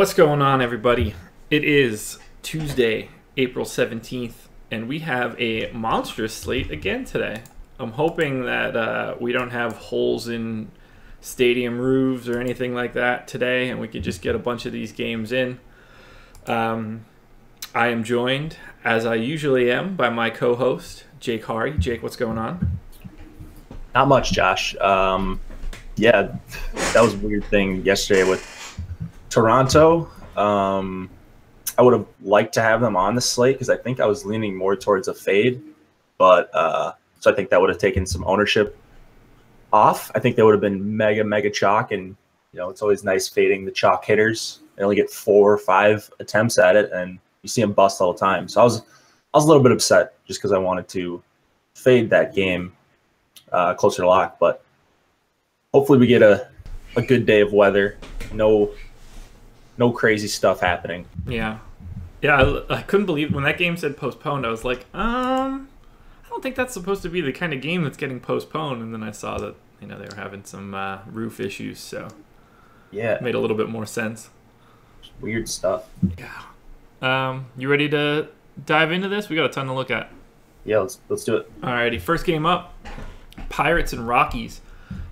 What's going on, everybody? It is Tuesday, April 17th, and we have a monstrous slate again today. I'm hoping that we don't have holes in stadium roofs or anything like that today, and we could just get a bunch of these games in. I am joined, as I usually am, by my co-host, Jake Hari. Jake, what's going on? Not much, Josh. Yeah, that was a weird thing yesterday with Toronto. I would have liked to have them on the slate because I think I was leaning more towards a fade, but so I think that would have taken some ownership off. I think they would have been mega chalk, and you know, it's always nice fading the chalk hitters. They only get 4 or 5 attempts at it, and you see them bust all the time. So I was a little bit upset just because I wanted to fade that game closer to lock, but hopefully we get a good day of weather. No crazy stuff happening. Yeah, I couldn't believe when that game said postponed. I was like, I don't think that's supposed to be the kind of game that's getting postponed. And then I saw that, you know, they were having some roof issues, so yeah, it made a little bit more sense. Weird stuff. Yeah. You ready to dive into this? We got a ton to look at. Yeah, let's do it. Alrighty, first game up: Pirates and Rockies.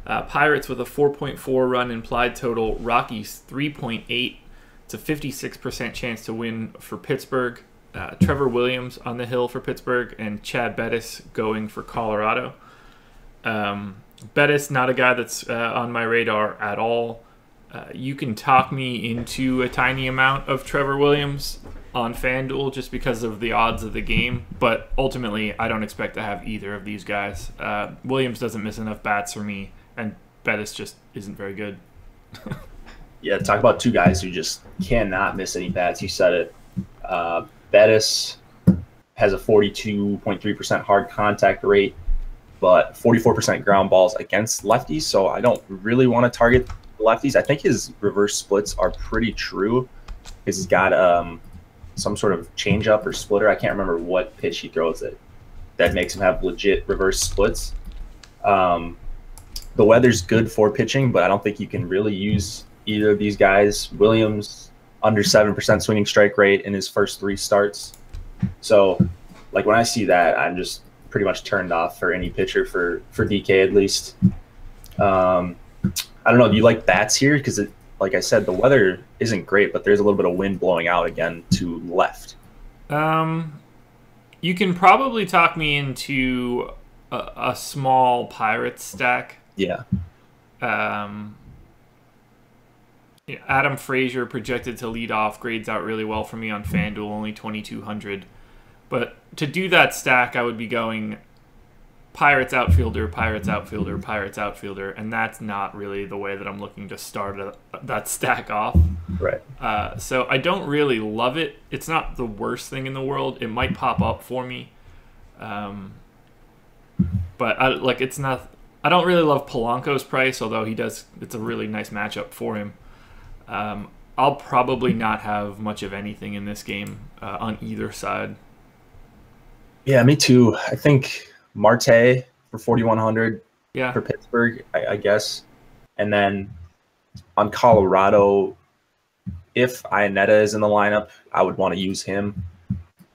Pirates with a 4.4 run implied total. Rockies 3.8. It's a 56% chance to win for Pittsburgh. Trevor Williams on the hill for Pittsburgh, and Chad Bettis going for Colorado. Bettis, not a guy that's on my radar at all. You can talk me into a tiny amount of Trevor Williams on FanDuel just because of the odds of the game, but ultimately I don't expect to have either of these guys. Williams doesn't miss enough bats for me, and Bettis just isn't very good. Yeah, talk about two guys who just cannot miss any bats. You said it. Bettis has a 42.3% hard contact rate, but 44% ground balls against lefties, so I don't really want to target lefties. I think his reverse splits are pretty true because he's got some sort of changeup or splitter. I can't remember what pitch he throws it that makes him have legit reverse splits. The weather's good for pitching, but I don't think you can really use either of these guys. Williams, under 7% swinging strike rate in his first 3 starts. So, like, when I see that, I'm just pretty much turned off for any pitcher for DK at least. I don't know. Do you like bats here? Because, like I said, the weather isn't great, but there's a little bit of wind blowing out again to left. You can probably talk me into a small Pirates stack. Yeah. Adam Frazier, projected to lead off, grades out really well for me on FanDuel, only 2,200. But to do that stack, I would be going Pirates outfielder, Pirates outfielder, Pirates outfielder, and that's not really the way that I'm looking to start that stack off. Right. So I don't really love it. It's not the worst thing in the world. It might pop up for me. But it's not. I don't really love Polanco's price, although he does. It's a really nice matchup for him. I'll probably not have much of anything in this game on either side. Yeah, me too. I think Marte for 4,100 for Pittsburgh, I guess. And then on Colorado, if Iannetta is in the lineup, I would want to use him.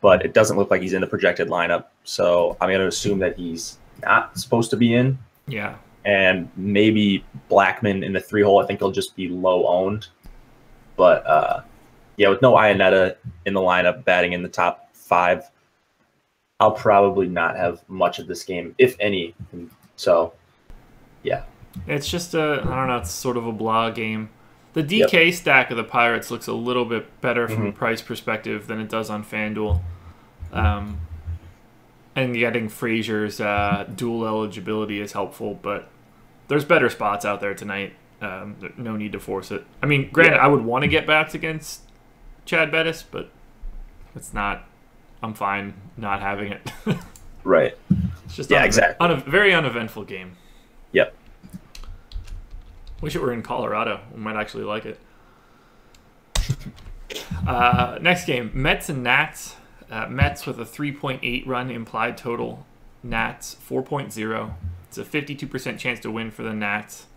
But it doesn't look like he's in the projected lineup, so I'm going to assume that he's not supposed to be in. Yeah. And maybe Blackman in the 3-hole. I think he'll just be low-owned. But, yeah, with no Iannetta in the lineup, batting in the top 5, I'll probably not have much of this game, if any. So, yeah. It's just I don't know, it's sort of a blah game. The DK stack of the Pirates looks a little bit better from a price perspective than it does on FanDuel. And getting Frazier's dual eligibility is helpful, but there's better spots out there tonight. No need to force it. I mean, granted, I would want to get bats against Chad Bettis, but it's not. I'm fine not having it. Right. It's just exactly. A very uneventful game. Yep. Wish it were in Colorado. We might actually like it. Next game, Mets and Nats. Mets with a 3.8 run implied total. Nats 4.0. It's a 52% chance to win for the Nats.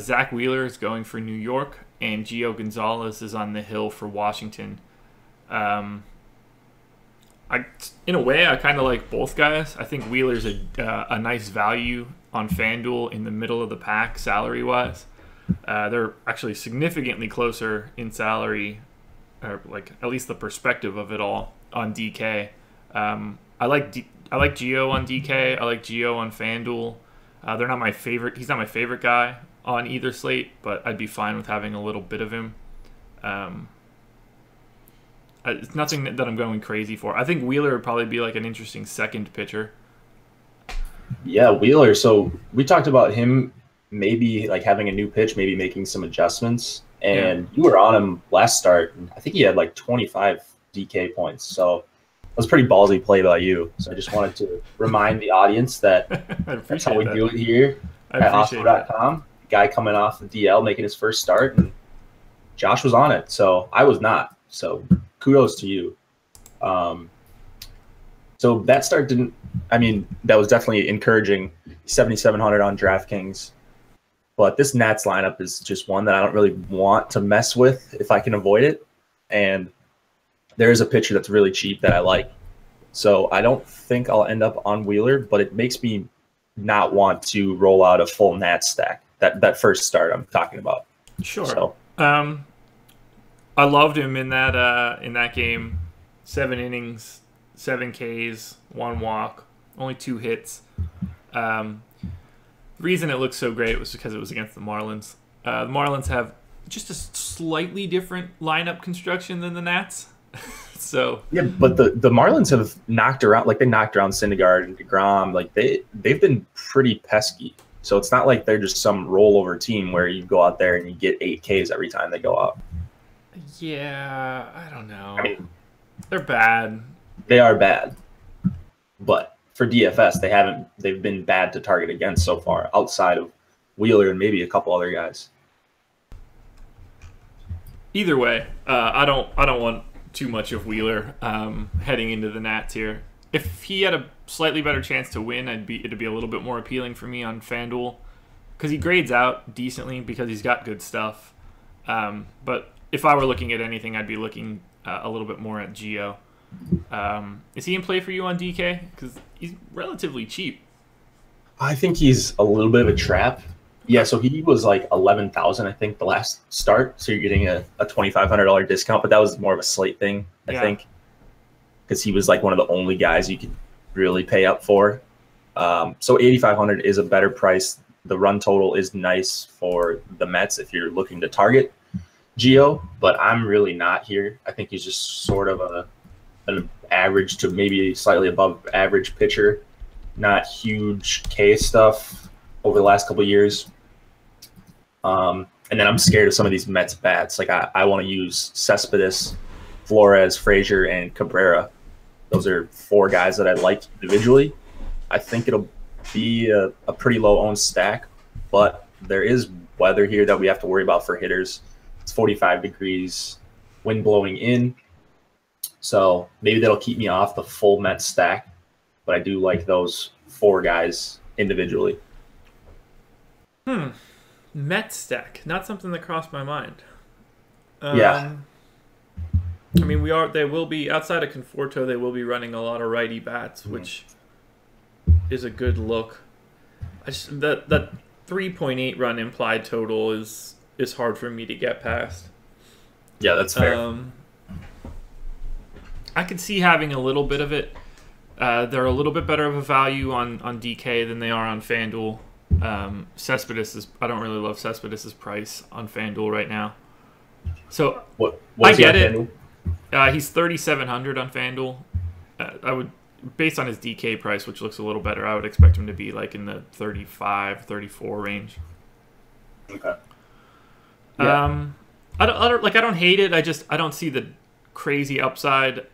Zach Wheeler is going for New York. and Gio Gonzalez is on the hill for Washington. In a way, I kind of like both guys. I think Wheeler's a nice value on FanDuel in the middle of the pack salary-wise. They're actually significantly closer in salary, or like at least the perspective of it all on DK. I like Gio on DK. I like Gio on FanDuel. They're not my favorite. He's not my favorite guy on either slate, but I'd be fine with having a little bit of him. It's nothing that I'm going crazy for. I think Wheeler would probably be like an interesting second pitcher. Yeah, Wheeler. So we talked about him maybe like having a new pitch, maybe making some adjustments. And yeah, you were on him last start. I think he had like 25 DK points. So that was a pretty ballsy play by you. So I just wanted to remind the audience that that's how we do it here at Hospital.com. Guy coming off the DL, making his first start. And Josh was on it. So I was not. So kudos to you. So that start didn't, I mean, that was definitely encouraging. 7,700 on DraftKings. But this Nats lineup is just one that I don't really want to mess with if I can avoid it. And there is a pitcher that's really cheap that I like. So I don't think I'll end up on Wheeler, but it makes me not want to roll out a full Nats stack. That first start I'm talking about. Sure. So, I loved him in that game. 7 innings, 7 Ks, 1 walk, only 2 hits. The reason it looked so great was because it was against the Marlins. The Marlins have just a slightly different lineup construction than the Nats. So yeah, but the Marlins have knocked around, like they knocked around Syndergaard and DeGrom. Like they've been pretty pesky. So it's not like they're just some rollover team where you go out there and you get 8 Ks every time they go out. Yeah, I don't know. I mean, they're bad. They are bad. But for DFS, they've been bad to target against so far, outside of Wheeler and maybe a couple other guys. Either way, I don't want too much of Wheeler heading into the Nats here. If he had a slightly better chance to win, it'd be a little bit more appealing for me on FanDuel, because he grades out decently because he's got good stuff. But if I were looking at anything, I'd be looking a little bit more at Gio. Is he in play for you on DK? Because he's relatively cheap. I think he's a little bit of a trap. Yeah, so he was like 11,000, I think, the last start. So you're getting a $2,500 discount, but that was more of a slate thing, I think, because he was like one of the only guys you could really pay up for. So 8,500 is a better price. The run total is nice for the Mets if you're looking to target Gio, but I'm really not here. I think he's just sort of an average to maybe slightly above average pitcher. Not huge K stuff over the last couple of years. And then I'm scared of some of these Mets bats. Like I want to use Cespedes, Flores, Frazier, and Cabrera. Those are 4 guys that I like individually. I think it'll be a pretty low-owned stack, but there is weather here that we have to worry about for hitters. It's 45 degrees, wind blowing in. So maybe that'll keep me off the full Mets stack, but I do like those 4 guys individually. Mets stack, not something that crossed my mind. Yeah. I mean, they will be, outside of Conforto, they will be running a lot of righty bats, which is a good look. That 3.8 run implied total is hard for me to get past. Yeah, that's fair. I could see having a little bit of it. They're a little bit better of a value on DK than they are on FanDuel. Cespedes is, I don't really love Cespedes' price on FanDuel right now. So I get it. He's 3,700 on FanDuel. I would, based on his DK price, which looks a little better, I would expect him to be like in the 35, 34 range. Okay. Yeah. I don't hate it. I don't see the crazy upside.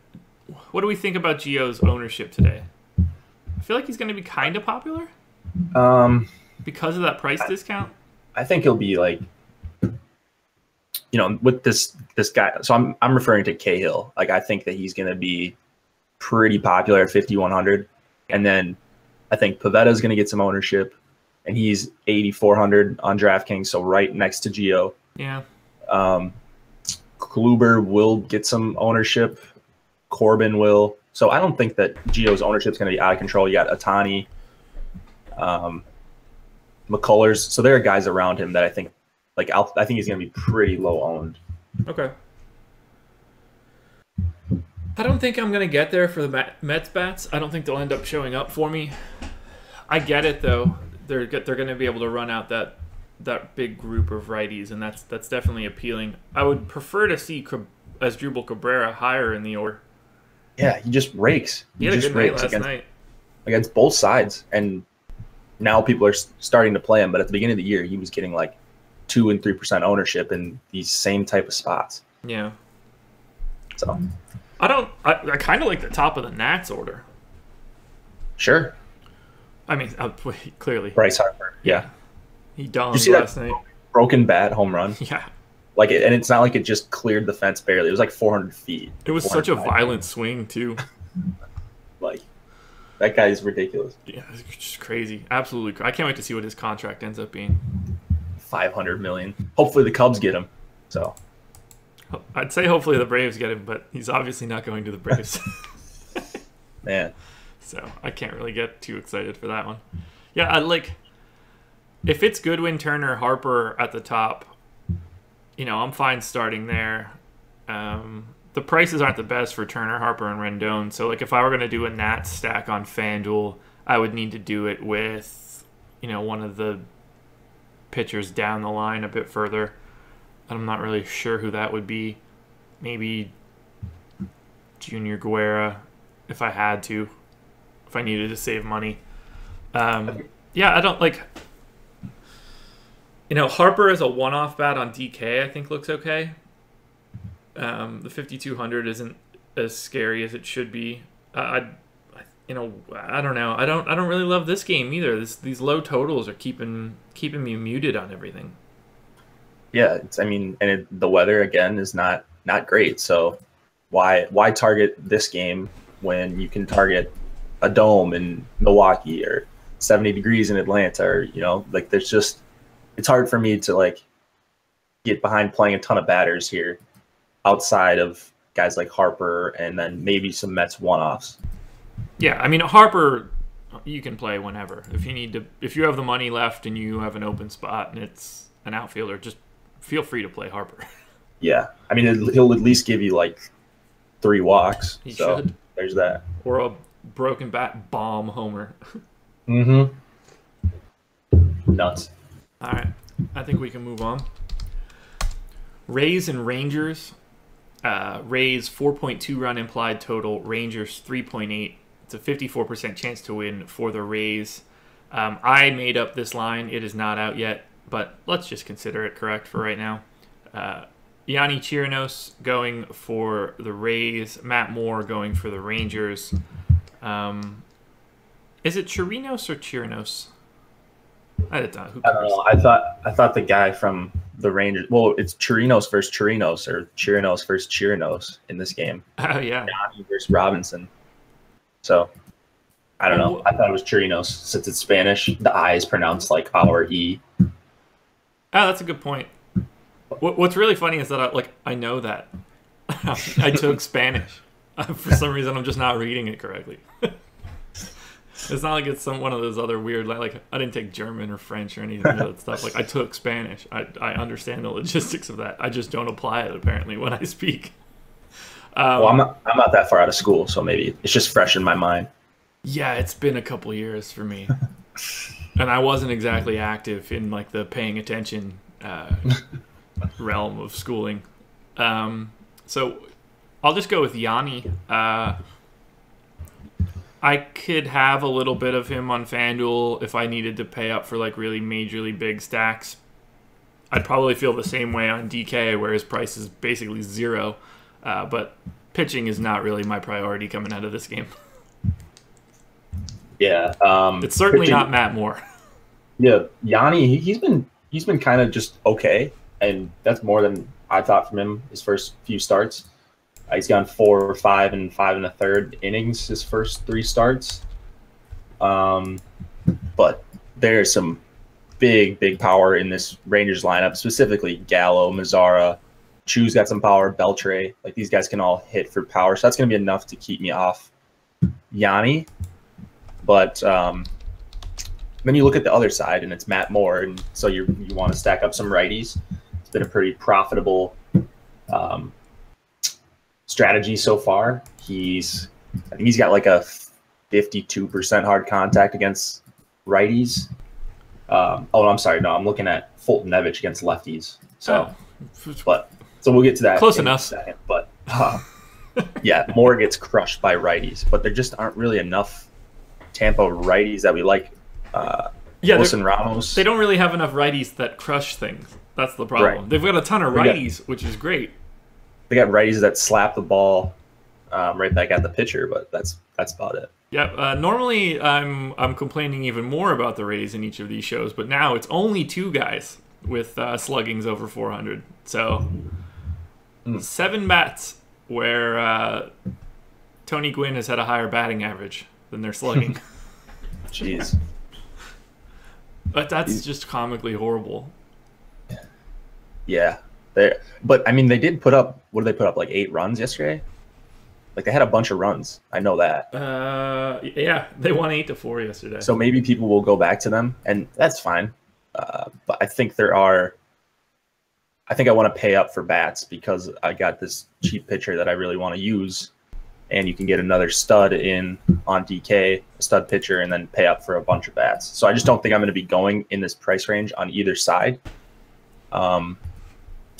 What do we think about Gio's ownership today? I feel like he's going to be kind of popular. Because of that price discount. I think he'll be like, you know, with this guy. So I'm referring to Cahill. Like I think that he's going to be pretty popular at 5,100, and then I think Pivetta is going to get some ownership, and he's 8,400 on DraftKings, so right next to Gio. Yeah. Kluber will get some ownership. Corbin will. So I don't think that Gio's ownership is going to be out of control. You got Ohtani, McCullers. So there are guys around him that I think, like, I think he's going to be pretty low owned. Okay. I don't think I'm going to get there for the Mets bats. I don't think they'll end up showing up for me. I get it, though. They're going to be able to run out that big group of righties, and that's definitely appealing. I would prefer to see Asdrubal Cabrera higher in the order. Yeah, he just rakes. He had a good night last night against both sides, and now people are starting to play him. But at the beginning of the year, he was getting like 2% and 3% ownership in these same type of spots. Yeah. So I kind of like the top of the Nats order. Sure. I mean, clearly Bryce Harper. Yeah. He dominated last night. Broken bat home run. Yeah. Like and it's not like it just cleared the fence barely. It was like 400 feet. It was such a violent swing too. Like that guy is ridiculous. Yeah, it's just crazy. Absolutely. I can't wait to see what his contract ends up being. $500 million. Hopefully the Cubs get him. So I'd say hopefully the Braves get him, but he's obviously not going to the Braves. Man. So I can't really get too excited for that one. Yeah, I like if it's Goodwin, Turner, Harper at the top. You know, I'm fine starting there. The prices aren't the best for Turner, Harper, and Rendon. So, like, if I were going to do a Nats stack on FanDuel, I would need to do it with, you know, one of the pitchers down the line a bit further. I'm not really sure who that would be. Maybe Junior Guerra, if I had to, if I needed to save money. Yeah, I don't, like... You know, Harper as a one-off bat on DK, I think, looks okay. The 5,200 isn't as scary as it should be. You know, I don't know. I don't really love this game either. These low totals are keeping me muted on everything. Yeah, I mean, and the weather again is not great. So why target this game when you can target a dome in Milwaukee or 70 degrees in Atlanta, or you know, like there's just. It's hard for me to like get behind playing a ton of batters here outside of guys like Harper and then maybe some Mets one-offs. Yeah, I mean Harper you can play whenever. If you need to if you have the money left and you have an open spot and it's an outfielder, just feel free to play Harper. Yeah. I mean he'll at least give you like 3 walks. He should. There's that. Or a broken bat bomb homer. Mm-hmm. Nuts. All right, I think we can move on. Rays and Rangers. Rays 4.2 run implied total. Rangers 3.8. It's a 54% chance to win for the Rays. I made up this line. It is not out yet, but let's just consider it correct for right now. Yonny Chirinos going for the Rays. Matt Moore going for the Rangers. Is it Chirinos or Chirinos? I don't know. I thought the guy from the Rangers. Well, it's Chirinos versus Chirinos, or Chirinos versus Chirinos in this game. Oh yeah, Johnny versus Robinson. So I don't know. I thought it was Chirinos since it's Spanish. The I is pronounced like our e. Oh, that's a good point. What's really funny is that I know that I took Spanish. For some reason, I'm just not reading it correctly. It's not like it's one of those other weird, like I didn't take German or French or any of that stuff. Like I took Spanish. I understand the logistics of that. I just don't apply it apparently when I speak. Well, I'm not that far out of school, so maybe it's just fresh in my mind. Yeah, it's been a couple years for me, and I wasn't exactly active in like the paying attention realm of schooling. So I'll just go with Yonny. I could have a little bit of him on FanDuel if I needed to pay up for like really majorly big stacks. I'd probably feel the same way on DK where his price is basically zero. But pitching is not really my priority coming out of this game. Yeah. It's certainly not Matt Moore. Yeah. Yonny, he's been kind of just okay. And that's more than I thought from him his first few starts. He's gone 4, 5, and 5 1/3 innings his first 3 starts. But there's some big power in this Rangers lineup, specifically Gallo, Mazzara. Chu's got some power, Beltre. Like, these guys can all hit for power. So that's going to be enough to keep me off Yonny. But then you look at the other side, and it's Matt Moore. And so you want to stack up some righties. It's been a pretty profitable strategy so far. I think he's got like a 52% hard contact against righties. Oh, I'm sorry. No, I'm looking at Fulton Nevich against lefties. So, so we'll get to that. Close enough. In a second, but yeah, Moore gets crushed by righties, but there just aren't really enough Tampa righties that we like. Yeah, Wilson Ramos. They don't really have enough righties that crush things. That's the problem. Right. They've got a ton of righties, which is great. They got righties that slap the ball right back at the pitcher, but that's about it. Yeah, normally I'm complaining even more about the Rays in each of these shows, but now it's only two guys with sluggings over 400. So seven bats where Tony Gwynn has had a higher batting average than their slugging. Jeez. But that's just comically horrible. Yeah. But, I mean, they did put up, what did they put up, like 8 runs yesterday? Like, they had a bunch of runs. I know that. Yeah, they won 8-4 yesterday. So maybe people will go back to them, and that's fine. But I think I want to pay up for bats because I got this cheap pitcher that I really want to use, and you can get another stud in on DK, a stud pitcher, and then pay up for a bunch of bats. So I just don't think I'm going to be going in this price range on either side.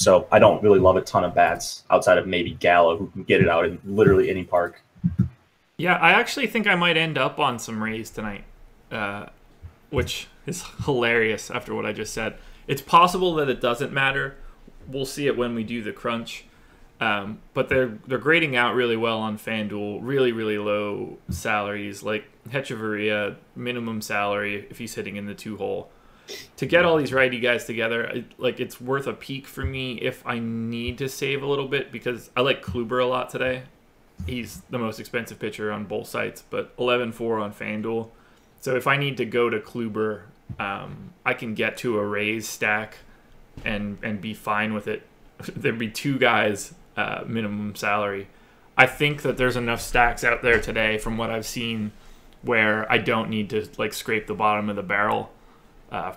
So I don't really love a ton of bats outside of maybe Gallo, who can get it out in literally any park. Yeah, I actually think I might end up on some Rays tonight, which is hilarious after what I just said. It's possible that it doesn't matter. We'll see it when we do the crunch. But they're grading out really well on FanDuel, really, really low salaries, like Hechavarria, minimum salary if he's hitting in the 2-hole. To get all these righty guys together, it's worth a peek for me if I need to save a little bit, because I like Kluber a lot today. He's the most expensive pitcher on both sites, but 11.4 on FanDuel. So if I need to go to Kluber, I can get to a Rays stack and be fine with it. There'd be two guys minimum salary. I think that there's enough stacks out there today from what I've seen where I don't need to scrape the bottom of the barrel.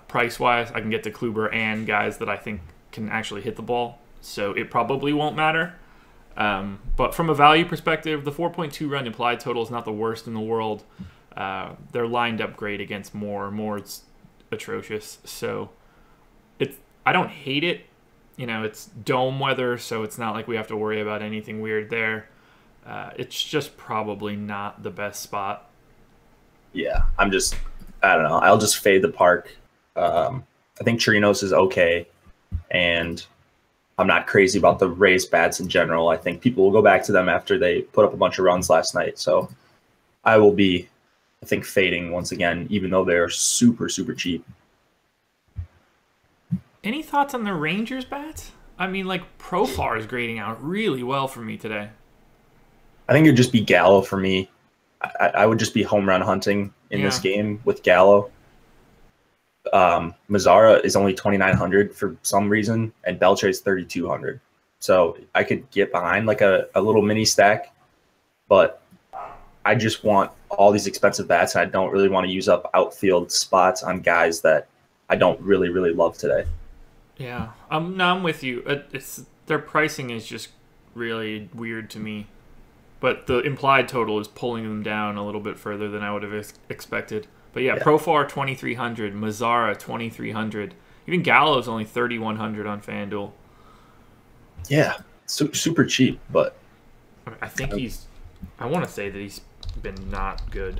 Price-wise, I can get to Kluber and guys that I think can actually hit the ball, so it probably won't matter. But from a value perspective, the 4.2 run implied total is not the worst in the world. They're lined up great against Moore. Moore's atrocious, so I don't hate it. You know, it's dome weather, so it's not like we have to worry about anything weird there. It's just probably not the best spot. Yeah, I don't know. I'll just fade the park. I think Chirinos is okay, and I'm not crazy about the Rays bats in general. I think people will go back to them after they put up a bunch of runs last night. So I will be, I think, fading once again, even though they're super, super cheap. Any thoughts on the Rangers bats? I mean, Profar is grading out really well for me today. I think it would just be Gallo for me. I would just be home run hunting in this game with Gallo. Mazzara is only 2,900 for some reason, and Beltre is 3,200. So I could get behind a little mini stack, but I just want all these expensive bats, and I don't really want to use up outfield spots on guys that I don't really, really love today. Yeah, no, I'm with you. Their pricing is just really weird to me. But the implied total is pulling them down a little bit further than I would have expected. But yeah, Profar 2,300, Mazzara 2,300, even Gallo's only 3,100 on FanDuel. Yeah, super cheap, but I think I want to say that he's been not good,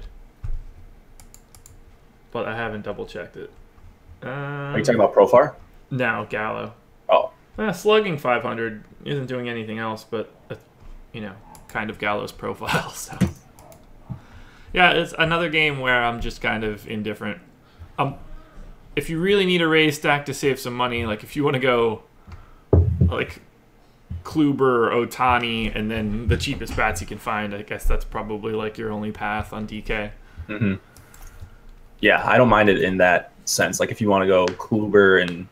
but I haven't double checked it. Are you talking about Profar? No, Gallo. Oh, slugging 500 isn't doing anything else, but you know. Kind of Gallo's profile, so yeah, it's another game where I'm just kind of indifferent. If you really need a Rays stack to save some money, if you want to go Kluber, Otani, and then the cheapest bats you can find, I guess that's probably your only path on DK. Mm-hmm. Yeah, I don't mind it in that sense. Like if you want to go Kluber and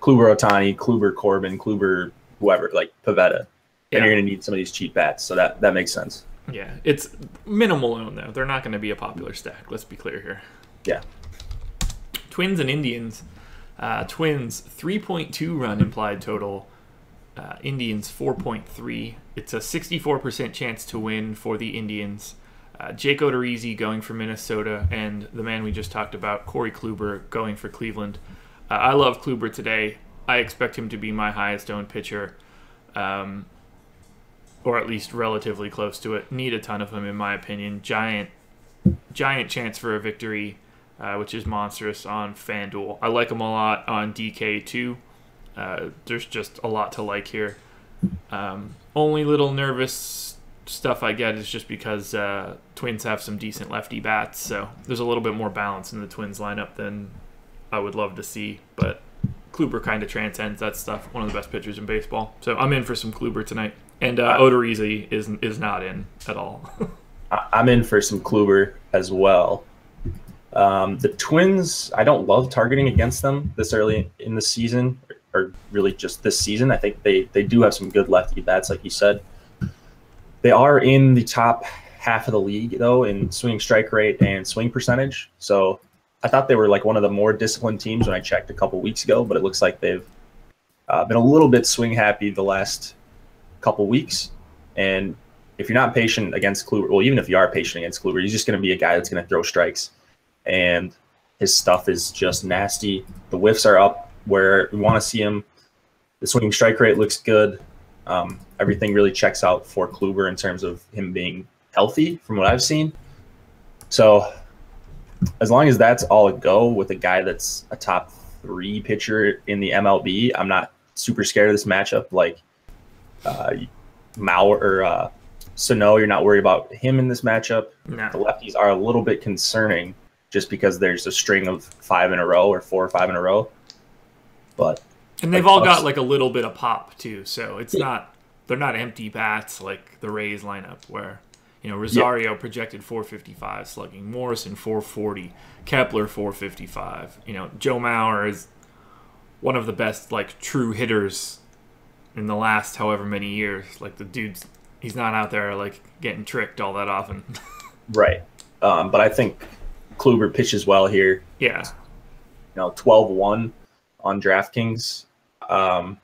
Kluber Otani, Kluber Corbin, Kluber whoever, like Pivetta, and you're going to need some of these cheap bats. So that makes sense. Yeah, it's minimal own though. They're not going to be a popular stack. Let's be clear here. Yeah. Twins and Indians. Twins 3.2 run implied total. Indians 4.3. It's a 64% chance to win for the Indians. Jake Odorizzi going for Minnesota, and the man we just talked about, Corey Kluber, going for Cleveland. I love Kluber today. I expect him to be my highest owned pitcher, or at least relatively close to it. Need a ton of him in my opinion. Giant chance for a victory, which is monstrous on FanDuel. I like him a lot on DK too. There's just a lot to like here. Only little nervous stuff I get is just because Twins have some decent lefty bats, so there's a little bit more balance in the Twins lineup than I would love to see, but Kluber kind of transcends that stuff. One of the best pitchers in baseball, so I'm in for some Kluber tonight. And Odorizzi is not in at all. I'm in for some Kluber as well. The Twins, I don't love targeting against them this early in the season, or really just this season. I think they do have some good lefty bats, like you said. They are in the top half of the league, though, in swing strike rate and swing percentage. So I thought they were like one of the more disciplined teams when I checked a couple weeks ago, but it looks like they've been a little bit swing happy the last couple weeks. And if you're not patient against Kluber, well, even if you are patient against Kluber, he's just going to be a guy that's going to throw strikes. And his stuff is just nasty. The whiffs are up where we want to see him. The swinging strike rate looks good. Everything really checks out for Kluber in terms of him being healthy from what I've seen. So as long as that's all a go with a guy that's a top three pitcher in the MLB, I'm not super scared of this matchup. Like Mauer or Sano, you're not worried about him in this matchup. No. The lefties are a little bit concerning just because there's a string of 5 in a row or 4 or 5 in a row. But and they've all got like a little bit of pop too, so it's not they're not empty bats like the Rays lineup where, you know, Rosario projected 455 slugging, Morrison 440, Kepler 455. You know, Joe Mauer is one of the best like true hitters in the last however many years. Like the dude's, he's not out there like getting tricked all that often. Right. But I think Kluber pitches well here. Yeah. You know, 12-1 on DraftKings. I'm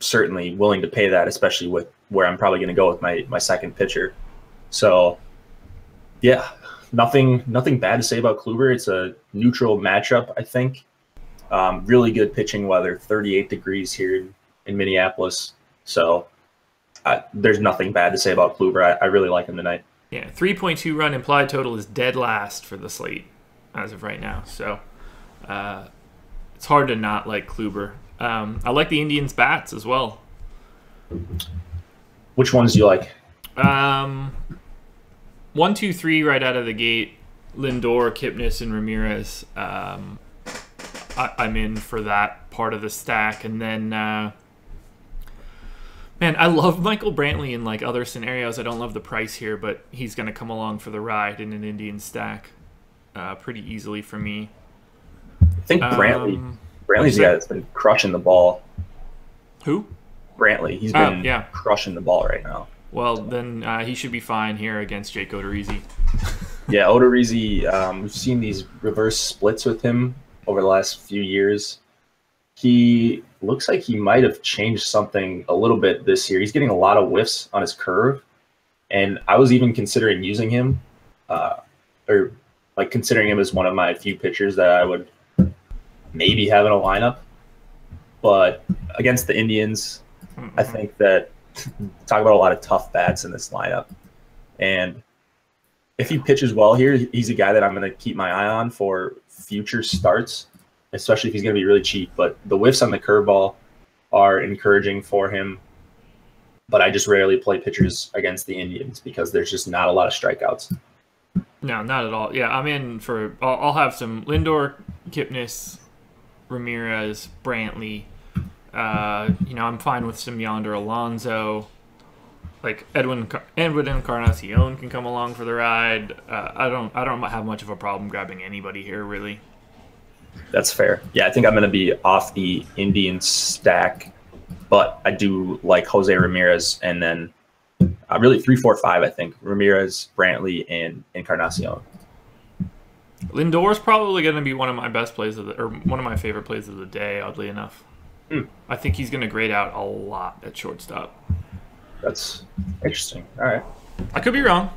certainly willing to pay that, especially with where I'm probably going to go with my second pitcher. So yeah, nothing bad to say about Kluber. It's a neutral matchup, I think. Really good pitching weather, 38 degrees here in Minneapolis. So there's nothing bad to say about Kluber. I really like him tonight. Yeah, 3.2 run implied total is dead last for the slate as of right now. So it's hard to not like Kluber. I like the Indians' bats as well. Which ones do you like? 1, 2, 3 right out of the gate. Lindor, Kipnis, and Ramirez. I'm in for that part of the stack. And then, man, I love Michael Brantley in like other scenarios. I don't love the price here, but he's going to come along for the ride in an Indian stack pretty easily for me. I think Brantley's the guy that's been crushing the ball. Who? Brantley. He's been crushing the ball right now. Well, then he should be fine here against Jake Odorizzi. Yeah, Odorizzi, we've seen these reverse splits with him over the last few years. He looks like he might have changed something a little bit this year. He's getting a lot of whiffs on his curve, and I was even considering using him or like considering him as one of my few pitchers that I would maybe have in a lineup. But against the Indians, I think that talk about a lot of tough bats in this lineup. And if he pitches well here, he's a guy that I'm going to keep my eye on for future starts, especially if he's going to be really cheap. But the whiffs on the curveball are encouraging for him. But I just rarely play pitchers against the Indians because there's just not a lot of strikeouts. No, not at all. Yeah, I'm in for – I'll have some Lindor, Kipnis, Ramirez, Brantley. You know, I'm fine with some Yonder Alonso. Like Edwin Encarnacion can come along for the ride. I don't have much of a problem grabbing anybody here, really. That's fair. Yeah, I think I'm going to be off the Indian stack, but I do like Jose Ramirez, and then really 3, 4, 5. I think Ramirez, Brantley, and Encarnacion. Lindor is probably going to be one of my best plays of the, or one of my favorite plays of the day. Oddly enough, I think he's going to grade out a lot at shortstop. That's interesting. All right, I could be wrong.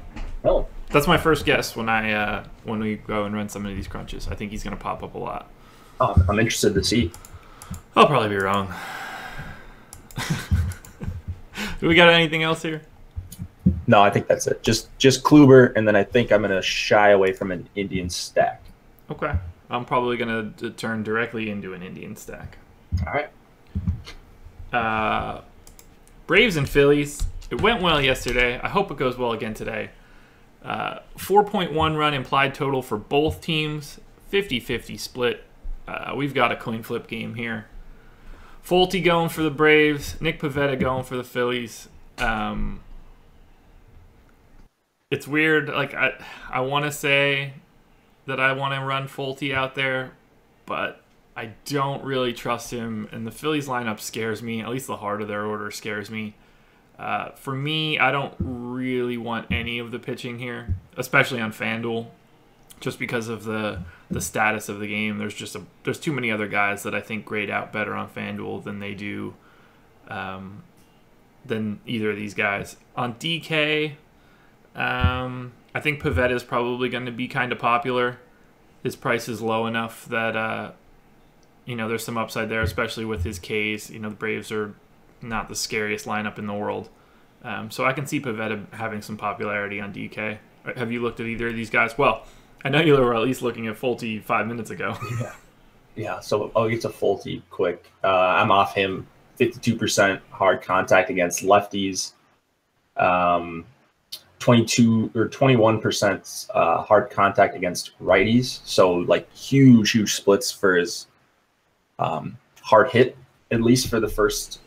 Oh, that's my first guess when I when we go and run some of these crunches. I think he's going to pop up a lot. Oh, I'm interested to see. I'll probably be wrong. Do we got anything else here? No, I think that's it. Just Kluber, and then I think I'm going to shy away from an Indian stack. Okay. I'm probably going to turn directly into an Indian stack. All right. Braves and Phillies. It went well yesterday. I hope it goes well again today. 4.1 run implied total for both teams. 50-50 split. We've got a coin flip game here. Folty going for the Braves. Nick Pivetta going for the Phillies. It's weird. Like I want to say that I want to run Folty out there, but I don't really trust him. And the Phillies lineup scares me. At least the heart of their order scares me. For me, I don't really want any of the pitching here, especially on FanDuel, just because of the status of the game. There's too many other guys that I think grade out better on FanDuel than they do than either of these guys. On DK, I think Pivetta is probably going to be kind of popular. His price is low enough that you know, there's some upside there, especially with his Ks. You know, the Braves are not the scariest lineup in the world. So I can see Pivetta having some popularity on DK. Have you looked at either of these guys? Well, I know you were at least looking at Folty 5 minutes ago. Yeah, so I'll get to Folty quick. I'm off him. 52% hard contact against lefties. 22 or 21% hard contact against righties. So like huge splits for his hard hit, at least for the first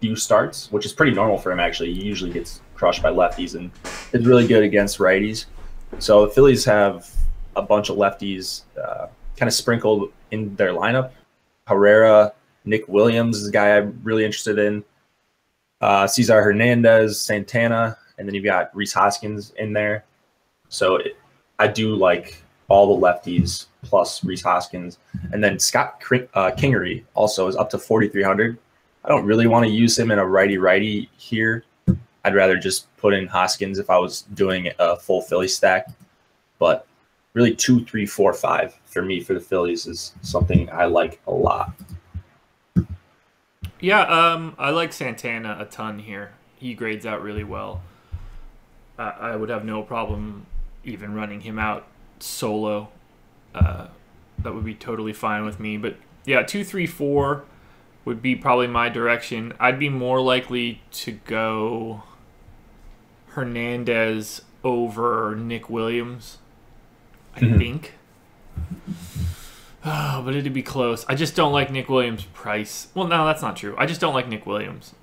few starts, which is pretty normal for him, actually. He usually gets crushed by lefties and is really good against righties. So the Phillies have a bunch of lefties kind of sprinkled in their lineup. Herrera, Nick Williams is a guy I'm really interested in. Cesar Hernandez, Santana, and then you've got Rhys Hoskins in there. So I do like all the lefties plus Rhys Hoskins. And then Scott Kingery also is up to 4,300. I don't really want to use him in a righty-righty here. I'd rather just put in Hoskins if I was doing a full Philly stack. But really 2, 3, 4, 5 for me for the Phillies is something I like a lot. Yeah, I like Santana a ton here. He grades out really well. I would have no problem even running him out solo. That would be totally fine with me. But yeah, 2, 3, 4 would be probably my direction. I'd be more likely to go Hernandez over Nick Williams, I think. Oh, but it'd be close. I just don't like Nick Williams' price. Well, no, that's not true. I just don't like Nick Williams.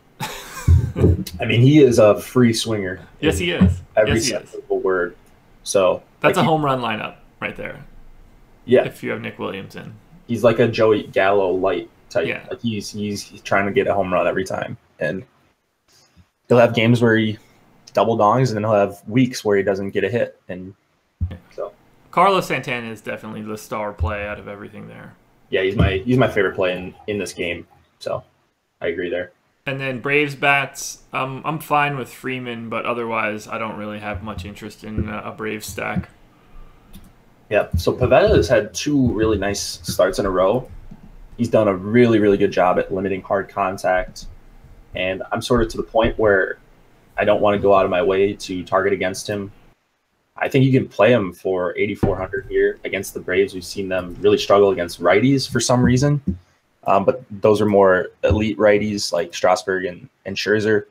I mean, he is a free swinger. Yes, he is. Every sense of the word. So that's a home run lineup right there. Yeah. If you have Nick Williams in. He's like a Joey Gallo light. Yeah, like he's trying to get a home run every time, and he'll have games where he double dongs, and then he'll have weeks where he doesn't get a hit. And so Carlos Santana is definitely the star play out of everything there. Yeah, he's my favorite play in this game. So I agree there. And then Braves bats, I'm fine with Freeman, but otherwise I don't really have much interest in a Braves stack. Yeah, so Pivetta has had 2 really nice starts in a row. He's done a really good job at limiting hard contact. And I'm sort of to the point where I don't want to go out of my way to target against him. I think you can play him for 8,400 here against the Braves. We've seen them really struggle against righties for some reason. But those are more elite righties like Strasburg and Scherzer.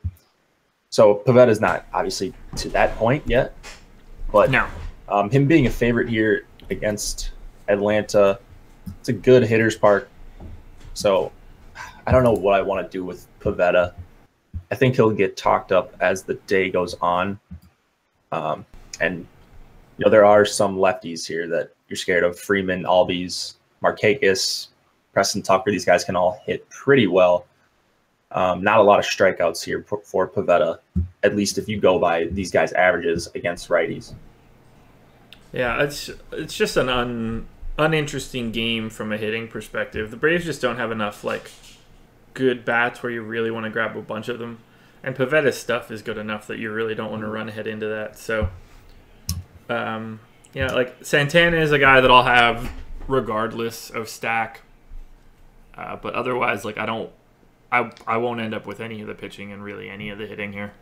So Pivetta's not obviously to that point yet. But no. Him being a favorite here against Atlanta, it's a good hitter's park. So I don't know what I want to do with Pivetta. I think he'll get talked up as the day goes on. And, you know, there are some lefties here that you're scared of. Freeman, Albies, Markakis, Preston Tucker, these guys can all hit pretty well. Not a lot of strikeouts here for Pivetta, at least if you go by these guys' averages against righties. Yeah, it's just an uninteresting game from a hitting perspective. The Braves just don't have enough like good bats where you really want to grab a bunch of them, and Pivetta's stuff is good enough that you really don't want to run ahead into that. So, yeah, like Santana is a guy that I'll have regardless of stack, but otherwise, like I won't end up with any of the pitching and really any of the hitting here.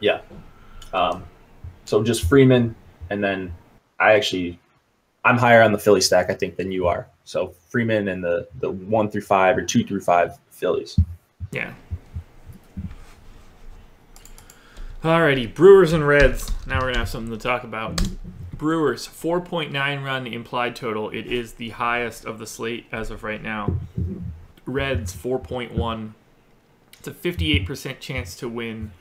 Yeah. So just Freeman, and then I'm higher on the Philly stack, I think, than you are. So Freeman and the 1 through 5 or 2 through 5 Phillies. Yeah. Alrighty, Brewers and Reds. Now we're gonna have something to talk about. Brewers, 4.9 run implied total. It is the highest of the slate as of right now. Reds 4.1. It's a 58% chance to win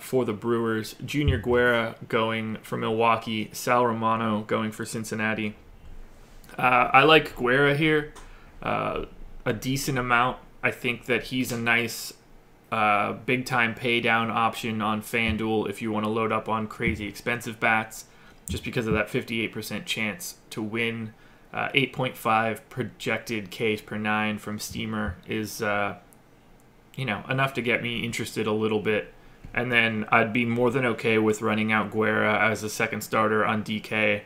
for the Brewers. Junior Guerra going for Milwaukee. Sal Romano going for Cincinnati. I like Guerra here a decent amount. I think that he's a nice big-time pay-down option on FanDuel if you want to load up on crazy expensive bats just because of that 58% chance to win. 8.5 projected Ks per 9 from Steamer is, you know, enough to get me interested a little bit. And then I'd be more than okay with running out Guerra as a second starter on DK.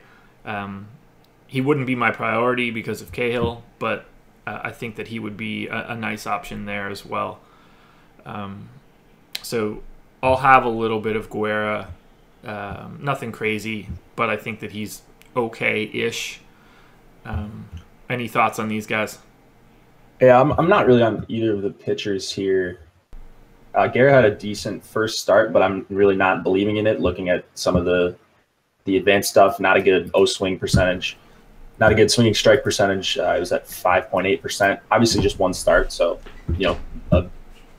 He wouldn't be my priority because of Cahill, but I think that he would be a nice option there as well. So I'll have a little bit of Guerra. Nothing crazy, but I think that he's okay-ish. Any thoughts on these guys? Yeah, I'm not really on either of the pitchers here. Guerra had a decent first start, but I'm really not believing in it. Looking at some of the advanced stuff, not a good O-swing percentage, not a good swinging strike percentage. It was at 5.8%. Obviously, just one start, so you know,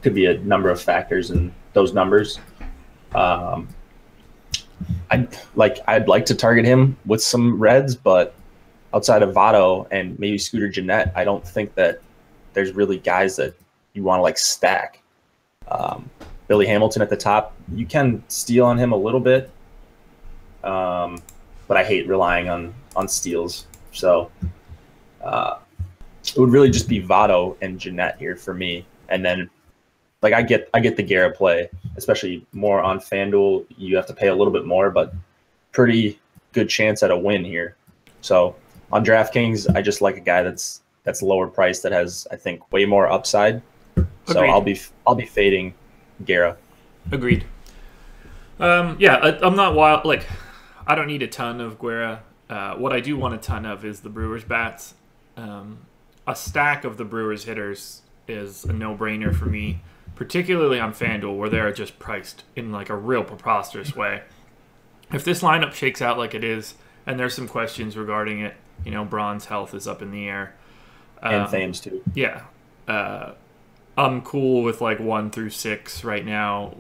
could be a number of factors in those numbers. I'd like to target him with some Reds, but outside of Votto and maybe Scooter Gennett, I don't think that there's really guys that you want to like stack. Billy Hamilton at the top, you can steal on him a little bit, but I hate relying on steals. So it would really just be Votto and Gennett here for me. And then like I get the Guerra play, especially more on FanDuel. You have to pay a little bit more, but pretty good chance at a win here. So on DraftKings, I just like a guy that's lower priced that has, I think, way more upside. Agreed. So I'll be fading Guerra. Agreed. Yeah, I'm not wild. Like, I don't need a ton of Guerra. What I do want a ton of is the Brewers bats. A stack of the Brewers hitters is a no-brainer for me, particularly on FanDuel, where they're just priced in like a real preposterous way. If this lineup shakes out like it is, and there's some questions regarding it. You know, Braun's health is up in the air. And Thames, too. Yeah. I'm cool with, like, 1 through 6 right now.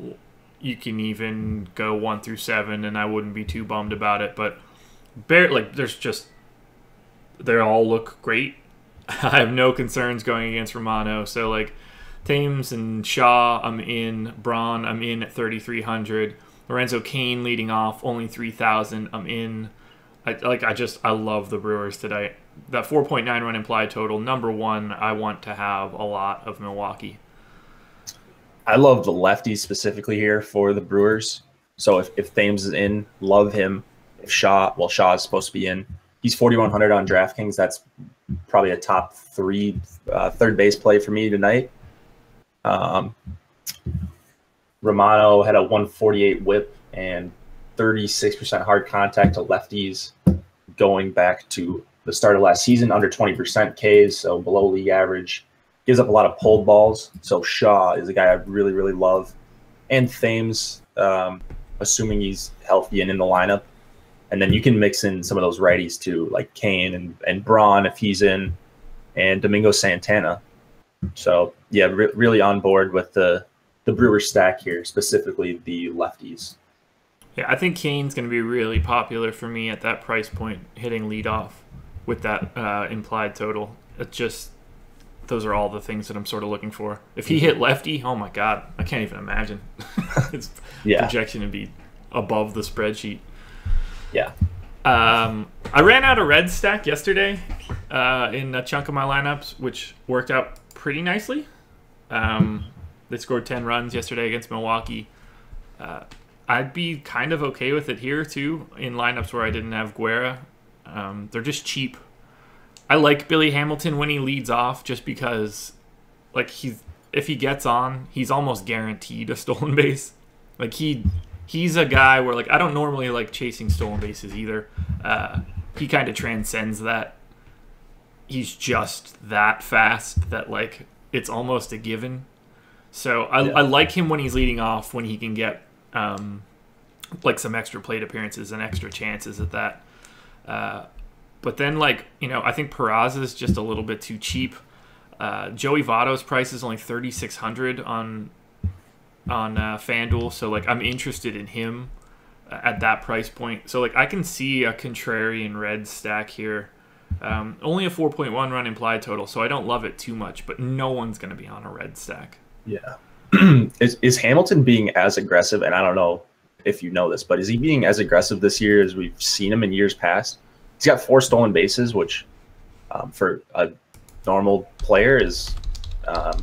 You can even go 1 through 7, and I wouldn't be too bummed about it. But, like, there's just... They all look great. I have no concerns going against Romano. So, like, Thames and Shaw, I'm in. Braun, I'm in at 3,300. Lorenzo Cain leading off, only 3,000. I'm in. I love the Brewers today. That 4.9 run implied total, number one, I want to have a lot of Milwaukee. I love the lefties specifically here for the Brewers. So if Thames is in, love him. If Shaw, well, Shaw is supposed to be in. He's 4,100 on DraftKings. That's probably a top three third base play for me tonight. Romano had a 148 whip and 36% hard contact to lefties going back to the start of last season, under 20% Ks, so below league average. Gives up a lot of pulled balls, so Shaw is a guy I really, really love. And Thames, assuming he's healthy and in the lineup. And then you can mix in some of those righties too, like Kane and Braun if he's in, and Domingo Santana. So, yeah, really on board with the Brewers stack here, specifically the lefties. Yeah, I think Kane's going to be really popular for me at that price point, hitting leadoff. with that implied total. It's just, those are all the things that I'm sort of looking for. If he hit lefty, oh my God, I can't even imagine. His projection would be above the spreadsheet. Yeah. I ran out of red stack yesterday in a chunk of my lineups, which worked out pretty nicely. They scored 10 runs yesterday against Milwaukee. I'd be kind of okay with it here, too, in lineups where I didn't have Guerra. They're just cheap. I like Billy Hamilton when he leads off just because, like, if he gets on, he's almost guaranteed a stolen base. Like, he's a guy where, like, I don't normally like chasing stolen bases either. He kind of transcends that. He's just that fast that, like, it's almost a given. So I like him when he's leading off, when he can get, like, some extra plate appearances and extra chances at that. But then, like, you know, I think Peraza is just a little bit too cheap. Joey Votto's price is only $3,600 on FanDuel, so, like, I'm interested in him at that price point. So, like, I can see a contrarian red stack here. Only a 4.1 run implied total, so I don't love it too much, but no one's going to be on a red stack. Yeah. Is Hamilton being as aggressive, and I don't know if you know this, but is he being as aggressive this year as we've seen him in years past? He's got 4 stolen bases, which for a normal player is, I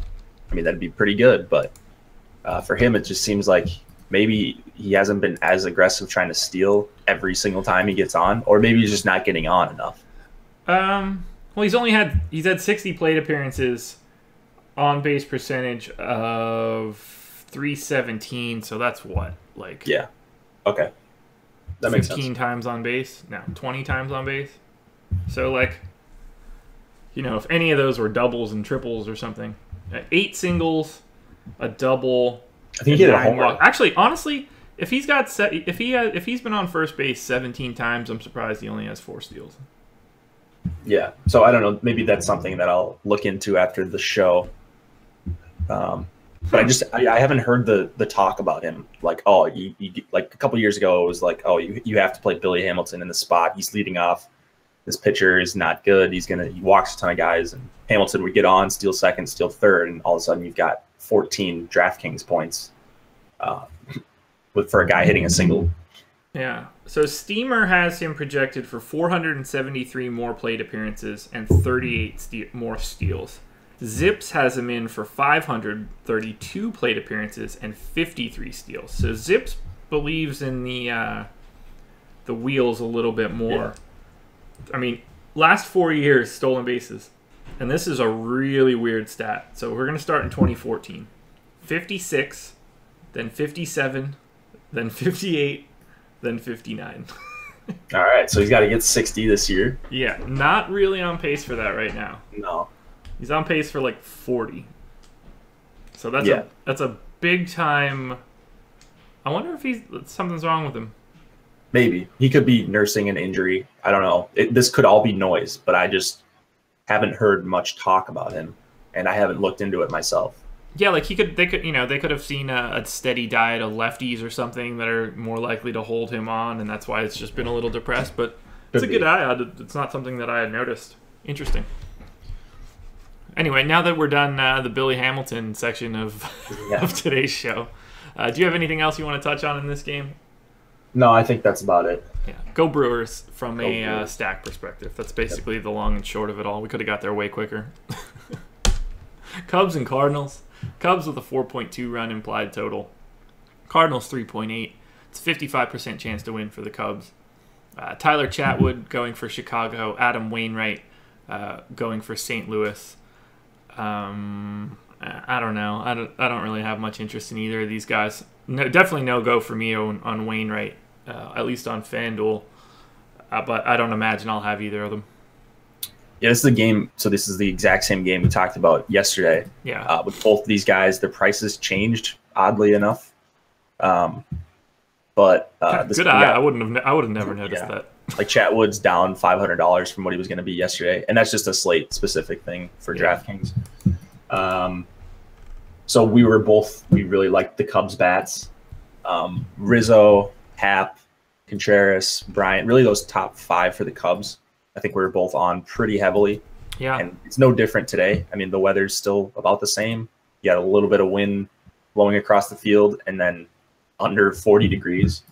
mean, that'd be pretty good. But for him, it just seems like maybe he hasn't been as aggressive trying to steal every single time he gets on, or maybe he's just not getting on enough. Well, he's had 60 plate appearances, on base percentage of 317. So that's what, like, yeah, okay. That 15 makes sense. Times on base? No, 20 times on base. So, like, you know, if any of those were doubles and triples or something, 8 singles, a double. I think he had a home run. Actually, honestly, if he's been on first base 17 times, I'm surprised he only has 4 steals. Yeah. So I don't know. Maybe that's something that I'll look into after the show. But I haven't heard the talk about him. Like, oh, like a couple years ago, it was like, oh, you have to play Billy Hamilton in the spot. He's leading off. This pitcher is not good. He walks a ton of guys. And Hamilton would get on, steal second, steal third, and all of a sudden you've got 14 DraftKings points for a guy hitting a single. Yeah. So Steamer has him projected for 473 more plate appearances and 38 more steals. Zips has him in for 532 plate appearances and 53 steals. So Zips believes in the wheels a little bit more. Yeah. I mean, last 4 years, stolen bases. And this is a really weird stat. So we're going to start in 2014. 56, then 57, then 58, then 59. All right, so he's got to get 60 this year. Yeah, not really on pace for that right now. No. He's on pace for like 40. So that's a big time. I wonder if something's wrong with him. Maybe. He could be nursing an injury. I don't know. This could all be noise, but I just haven't heard much talk about him, and I haven't looked into it myself. Yeah, like they could have seen a steady diet of lefties or something that are more likely to hold him on, and that's why it's just been a little depressed. But it's a good eye. It's not something that I had noticed. Interesting. Anyway, now that we're done the Billy Hamilton section of today's show, do you have anything else you want to touch on in this game? No, I think that's about it. Yeah, go Brewers from a stack perspective. That's basically the long and short of it all. We could have got there way quicker. Cubs and Cardinals. Cubs with a 4.2 run implied total. Cardinals 3.8. It's a 55% chance to win for the Cubs. Tyler Chatwood going for Chicago. Adam Wainwright going for St. Louis. I don't know. I don't really have much interest in either of these guys. No, definitely no go for me on Wainwright, at least on FanDuel. But I don't imagine I'll have either of them. Yeah, this is the game. So this is the exact same game we talked about yesterday. Yeah. With both of these guys, their prices changed oddly enough. I would have never noticed that. Like Chatwood's down $500 from what he was going to be yesterday, and that's just a slate-specific thing for DraftKings. So we really liked the Cubs bats. Rizzo, Happ, Contreras, Bryant, really those top 5 for the Cubs. I think we were both on pretty heavily. Yeah. And it's no different today. I mean, the weather's still about the same. You had a little bit of wind blowing across the field and then under 40 degrees.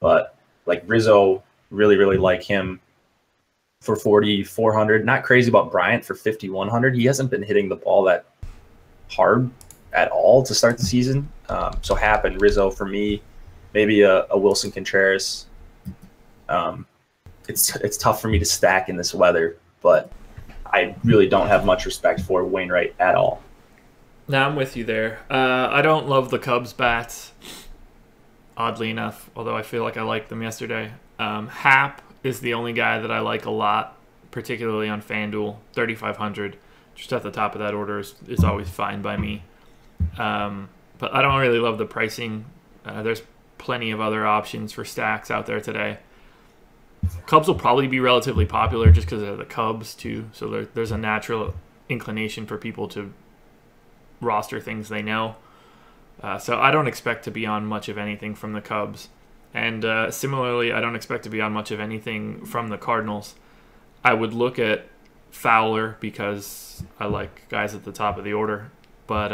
But like Rizzo, really like him for 4,400. Not crazy about Bryant for 5,100. He hasn't been hitting the ball that hard at all to start the season. So Happ and Rizzo for me, maybe a Wilson Contreras. It's tough for me to stack in this weather, but I really don't have much respect for Wainwright at all. No, I'm with you there. I don't love the Cubs bats, oddly enough, although I feel like I liked them yesterday. Happ is the only guy that I like a lot, particularly on FanDuel. 3,500, just at the top of that order is always fine by me. But I don't really love the pricing. There's plenty of other options for stacks out there today. Cubs will probably be relatively popular just because they're the Cubs too, so there's a natural inclination for people to roster things they know. So I don't expect to be on much of anything from the Cubs, and similarly I don't expect to be on much of anything from the Cardinals. I would look at Fowler because I like guys at the top of the order, but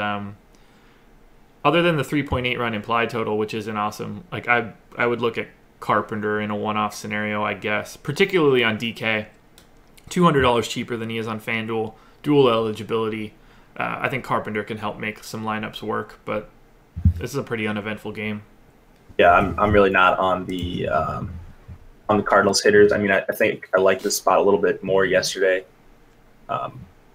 other than the 3.8 run implied total, which isn't awesome, like I would look at Carpenter in a one-off scenario, I guess, particularly on DK. $200 cheaper than he is on FanDuel, dual eligibility. I think Carpenter can help make some lineups work, but this is a pretty uneventful game. Yeah, I'm really not on the on the Cardinals hitters. I mean, I think I liked this spot a little bit more yesterday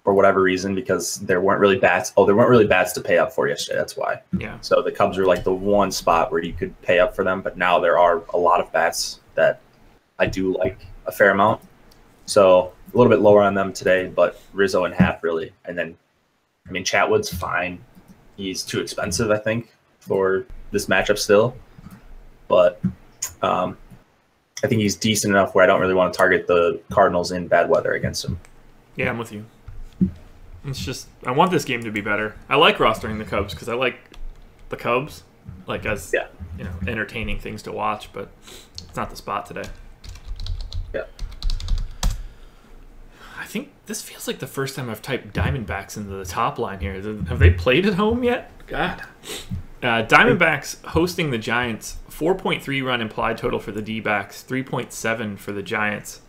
for whatever reason, because there weren't really bats. Oh, there weren't really bats to pay up for yesterday. That's why. Yeah. So the Cubs were like the one spot where you could pay up for them, but now there are a lot of bats that I do like a fair amount. So a little bit lower on them today, but Rizzo and Happ really. And then, I mean, Chatwood's fine. He's too expensive, I think, for this matchup still. But I think he's decent enough where I don't really want to target the Cardinals in bad weather against him. Yeah, I'm with you. It's just, I want this game to be better. I like rostering the Cubs because I like the Cubs, like, as, yeah, you know, entertaining things to watch, but it's not the spot today. Yeah. I think this feels like the first time I've typed Diamondbacks into the top line here. Have they played at home yet? God. Diamondbacks hosting the Giants. 4.3 run implied total for the D-backs, 3.7 for the Giants.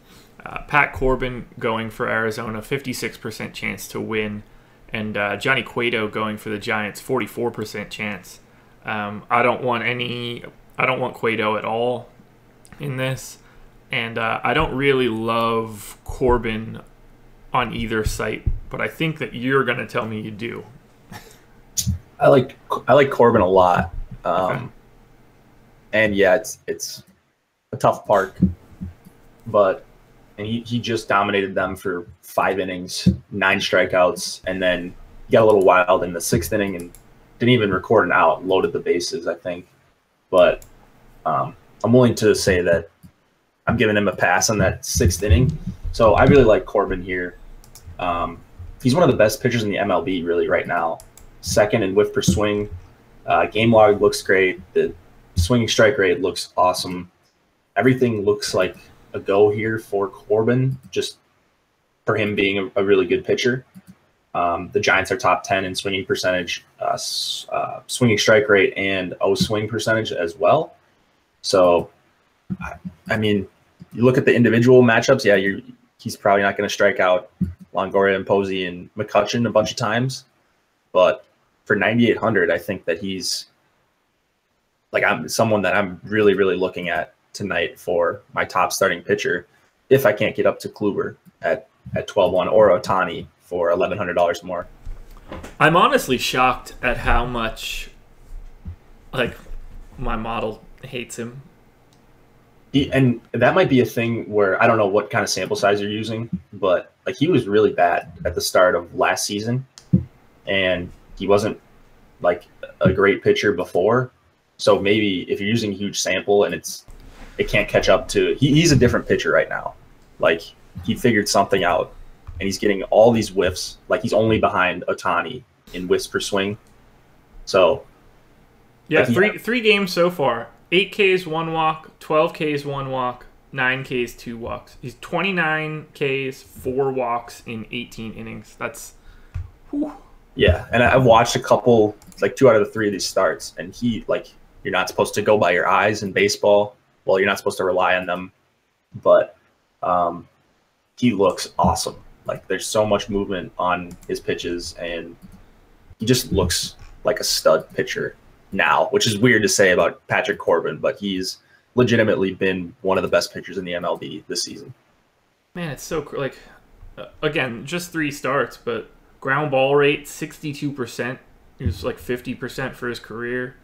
Pat Corbin going for Arizona, 56% chance to win, and Johnny Cueto going for the Giants, 44% chance. I don't want Cueto at all in this, and I don't really love Corbin on either site, but I think that you're going to tell me you do. I like Corbin a lot, okay. And yeah, it's a tough park, but. And he just dominated them for 5 innings, 9 strikeouts, and then got a little wild in the 6th inning and didn't even record an out, loaded the bases, I think. But I'm willing to say that I'm giving him a pass on that 6th inning. So I really like Corbin here. He's one of the best pitchers in the MLB really right now. 2nd in whiff per swing. Game log looks great. The swinging strike rate looks awesome. Everything looks like a go here for Corbin, just for him being a really good pitcher. The Giants are top 10 in swinging percentage, swinging strike rate, and O-swing percentage as well. So, I mean, you look at the individual matchups, yeah, he's probably not going to strike out Longoria and Posey and McCutchen a bunch of times. But for 9,800, I think that he's like someone that I'm really looking at tonight for my top starting pitcher if I can't get up to Kluber at 12-1 or Otani for $1,100 more. I'm honestly shocked at how much, like, my model hates him. And that might be a thing where I don't know what kind of sample size you're using, but, like, he was really bad at the start of last season, and he wasn't, like, a great pitcher before. So maybe if you're using a huge sample and it can't catch up to, he's a different pitcher right now. Like, he figured something out, and he's getting all these whiffs. Like, he's only behind Otani in whiffs per swing. So, yeah, like three games so far. 8 Ks, 1 walk, 12 Ks, 1 walk, 9 Ks, 2 walks. He's 29 Ks, 4 walks in 18 innings. That's, whew. Yeah, and I've watched a couple, like 2 out of 3 of these starts, and he, like, you're not supposed to go by your eyes in baseball. Well, you're not supposed to rely on them, but he looks awesome. Like, there's so much movement on his pitches, and he just looks like a stud pitcher now, which is weird to say about Patrick Corbin, but he's legitimately been one of the best pitchers in the MLB this season. Man, it's so cool. Like, again, just 3 starts, but ground ball rate, 62%. He was like 50% for his career.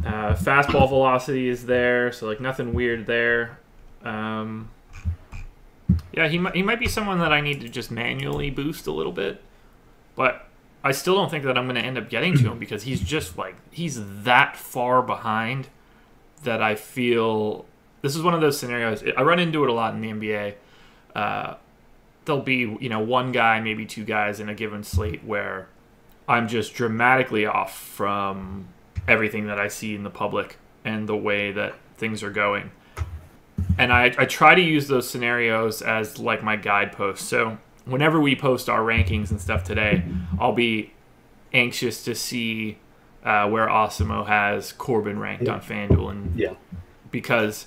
Fastball velocity is there, so like nothing weird there. Yeah, he might be someone that I need to just manually boost a little bit, but I still don't think that I'm going to end up getting to him because he's just like, he's that far behind that I feel this is one of those scenarios. I run into it a lot in the NBA. There'll be, you know, 1 guy, maybe 2 guys in a given slate where I'm just dramatically off from everything that I see in the public and the way that things are going. And I try to use those scenarios as like my guideposts. So whenever we post our rankings and stuff today, I'll be anxious to see where Osimo has Corbin ranked on FanDuel, and because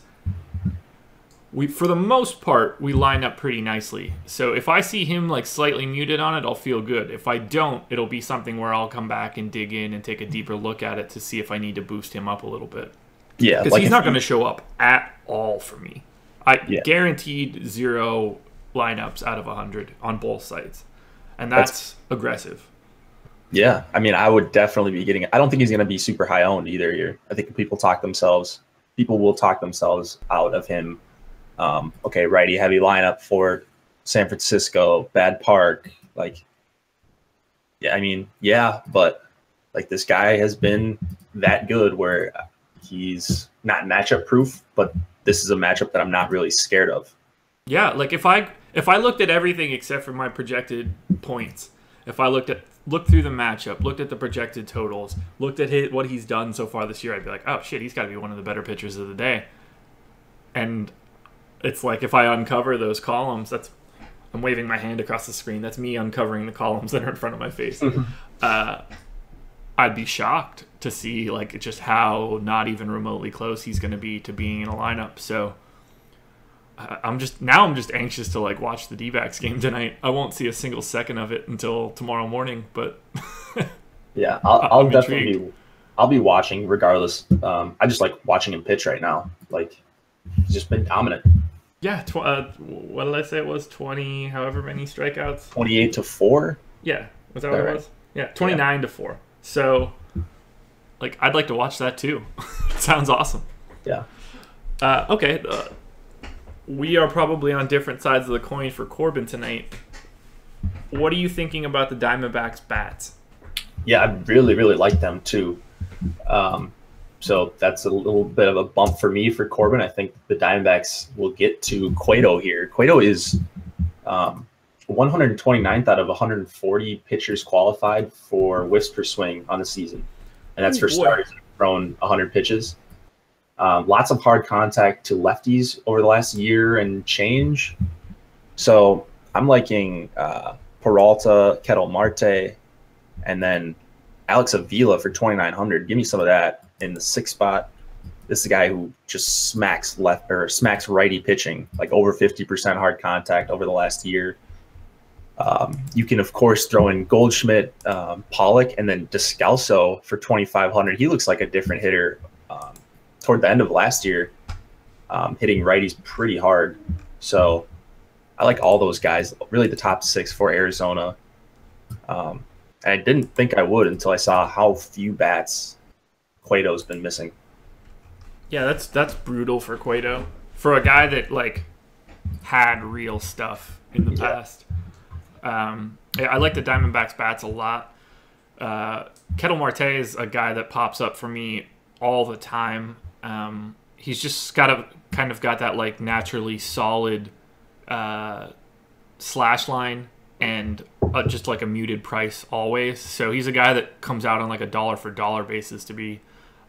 we, for the most part, we line up pretty nicely. So if I see him like slightly muted on it, I'll feel good. If I don't, it'll be something where I'll come back and dig in and take a deeper look at it to see if I need to boost him up a little bit. Yeah, because like he's not going to show up at all for me. I guaranteed 0 lineups out of 100 on both sides, and that's aggressive. Yeah, I mean, I would definitely be getting it. I don't think he's going to be super high owned either here. I think people will talk themselves out of him. Okay, righty heavy lineup for San Francisco, bad park. Like, yeah, I mean, yeah, but like this guy has been that good where he's not matchup proof, but this is a matchup that I'm not really scared of. Yeah, like if I looked at everything except for my projected points, if I looked through the matchup, looked at the projected totals, looked at what he's done so far this year, I'd be like, oh, shit, he's got to be one of the better pitchers of the day. And it's like if I uncover those columns, I'm waving my hand across the screen. That's me uncovering the columns that are in front of my face. I'd be shocked to see like just how not even remotely close he's going to be to being in a lineup. So I'm just anxious to like watch the D-backs game tonight. I won't see a single second of it until tomorrow morning, but yeah, I'll definitely be, I'll be watching regardless. I just like watching him pitch right now. Like he's just been dominant. Yeah. What did I say? It was 20, however many strikeouts, 28 to 4. Yeah. Was that what it was? Yeah. 29 to 4. So like, I'd like to watch that too. It sounds awesome. Yeah. Okay. We are probably on different sides of the coin for Corbin tonight. What are you thinking about the Diamondbacks' bats? Yeah, I really, really like them too. So that's a little bit of a bump for me for Corbin. I think the Diamondbacks will get to Cueto here. Cueto is 129th out of 140 pitchers qualified for whiffs per swing on the season. And that's for starters who have thrown 100 pitches. Lots of hard contact to lefties over the last year and change. So I'm liking Peralta, Ketel Marte, and then Alex Avila for 2,900. Give me some of that in the 6th spot. This is a guy who just smacks left or smacks righty pitching, like over 50% hard contact over the last year. You can, of course, throw in Goldschmidt, Pollock, and then Descalso for 2,500. He looks like a different hitter. Toward the end of last year, hitting righties pretty hard. So I like all those guys, really the top 6 for Arizona. And I didn't think I would until I saw how few bats Cueto's been missing. Yeah, that's brutal for Cueto. For a guy that like had real stuff in the past. I like the Diamondbacks bats a lot. Ketel Marte is a guy that pops up for me all the time. He's just got kind of got that like naturally solid slash line and just like a muted price always. So he's a guy that comes out on like a dollar for dollar basis to be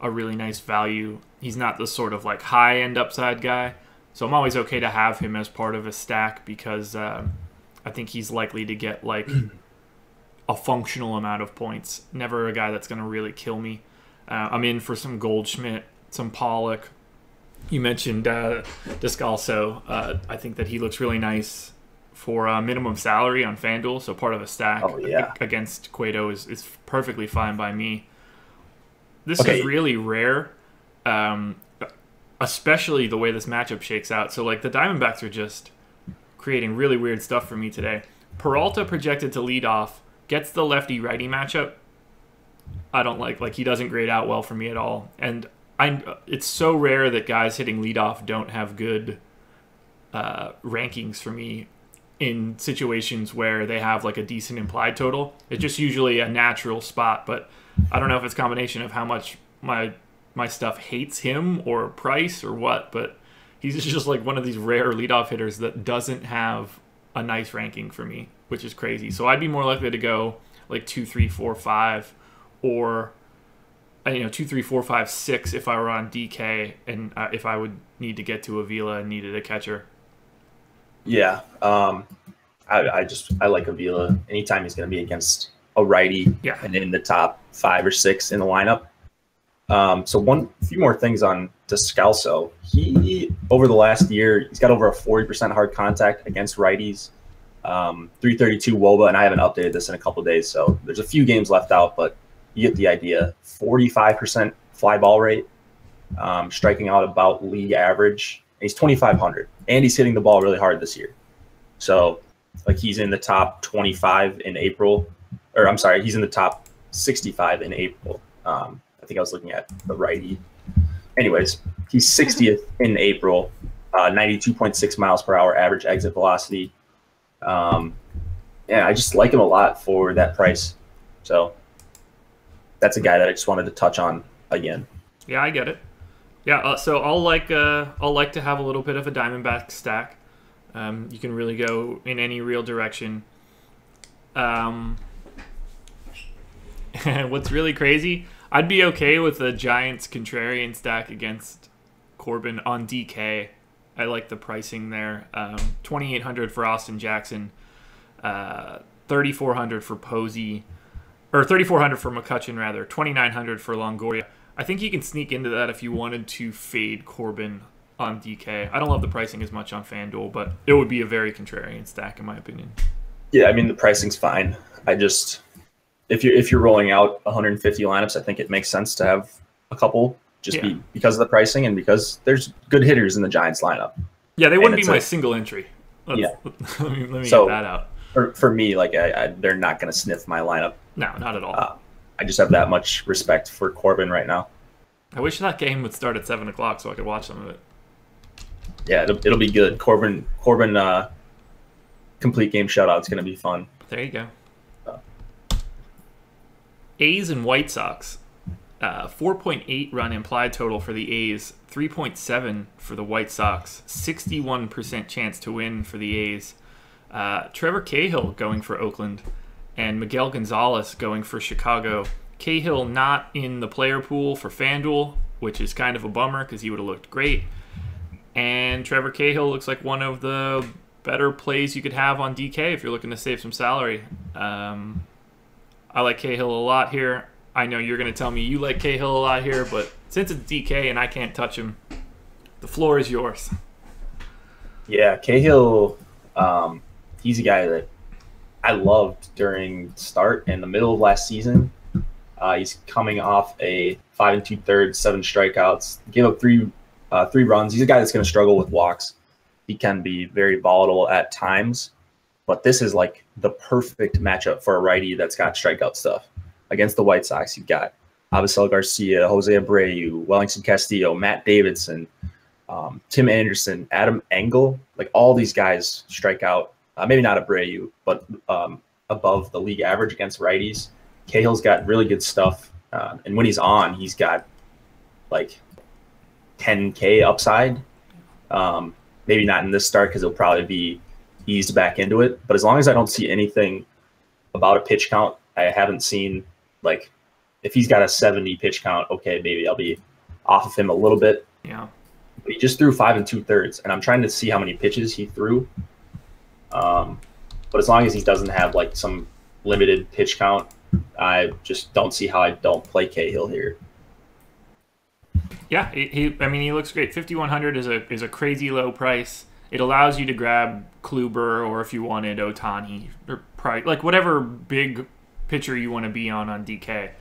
a really nice value He's not the sort of like high-end upside guy. So I'm always okay to have him as part of a stack because I think he's likely to get like a functional amount of points. Never a guy that's going to really kill me. I'm in for some Goldschmidt, some Pollock. You mentioned Descalso. I think that he looks really nice for minimum salary on FanDuel. So part of a stack against Cueto is perfectly fine by me. This is really rare. Especially the way this matchup shakes out. So, like, the Diamondbacks are just creating really weird stuff for me today. Peralta projected to lead off, gets the lefty-righty matchup. I don't like he doesn't grade out well for me at all. And it's so rare that guys hitting leadoff don't have good rankings for me in situations where they have, like, a decent implied total. It's just usually a natural spot, but I don't know if it's a combination of how much my stuff hates him or Price or what, but he's just like one of these rare leadoff hitters that doesn't have a nice ranking for me, which is crazy. So I'd be more likely to go like 2, 3, 4, 5, or 2, 3, 4, 5, 6 if I were on DK and if I would need to get to Avila and needed a catcher. Yeah, I like Avila anytime he's going to be against a righty and in the top 5 or 6 in the lineup. So a few more things on Descalso. He, over the last year, he's got over a 40% hard contact against righties, 332 WOBA, and I haven't updated this in a couple of days, so there's a few games left out, but you get the idea. 45% fly ball rate, striking out about league average, and he's 2,500, and he's hitting the ball really hard this year. So, like, he's in the top 25 in April, or I'm sorry, he's in the top 65 in April. I think I was looking at the righty. Anyways, he's 60th in April, 92.6 miles per hour average exit velocity. Yeah, I just like him a lot for that price. So that's a guy that I just wanted to touch on again. Yeah, I get it. Yeah, so I'll like to have a little bit of a Diamondback stack. You can really go in any real direction. What's really crazy, I'd be okay with a Giants contrarian stack against Corbin on DK. I like the pricing there. 2,800 for Austin Jackson, 3,400 for Posey, or 3,400 for McCutchen rather, 2,900 for Longoria. I think you can sneak into that if you wanted to fade Corbin on DK. I don't love the pricing as much on FanDuel, but it would be a very contrarian stack in my opinion. Yeah, I mean the pricing's fine. I just. If you're rolling out 150 lineups, I think it makes sense to have a couple just because of the pricing and because there's good hitters in the Giants lineup. Yeah, they wouldn't be my single entry. Let me get that out. For me, like they're not going to sniff my lineup. No, not at all. I just have that much respect for Corbin right now. I wish that game would start at 7 o'clock so I could watch some of it. Yeah, it'll be good. Corbin complete game shutout. It's going to be fun. There you go. A's and White Sox, 4.8 run implied total for the A's, 3.7 for the White Sox, 61% chance to win for the A's. Trevor Cahill going for Oakland and Miguel Gonzalez going for Chicago. Cahill not in the player pool for FanDuel, which is kind of a bummer because he would have looked great. And Trevor Cahill looks like one of the better plays you could have on DK if you're looking to save some salary. I like Cahill a lot here. I know you're going to tell me you like Cahill a lot here, but since it's DK and I can't touch him, the floor is yours. Yeah, Cahill, he's a guy that I loved during start and the middle of last season. He's coming off a 5 2/3, 7 strikeouts, gave up three runs. He's a guy that's going to struggle with walks. He can be very volatile at times. But this is like the perfect matchup for a righty that's got strikeout stuff. Against the White Sox, you've got Avisel Garcia, Jose Abreu, Wellington Castillo, Matt Davidson, Tim Anderson, Adam Engel. Like all these guys strike out, maybe not Abreu, but above the league average against righties. Cahill's got really good stuff. And when he's on, he's got like 10K upside. Maybe not in this start because it'll probably be eased back into it, but as long as I don't see anything about a pitch count, I haven't seen like if he's got a 70 pitch count, okay, maybe I'll be off of him a little bit. Yeah. But he just threw 5 2/3, and I'm trying to see how many pitches he threw. But as long as he doesn't have like some limited pitch count, I just don't see how I don't play Cahill here. Yeah, I mean, he looks great. 5,100 is a crazy low price. It allows you to grab Kluber, or if you wanted Otani, or probably, like, whatever big pitcher you want to be on DK.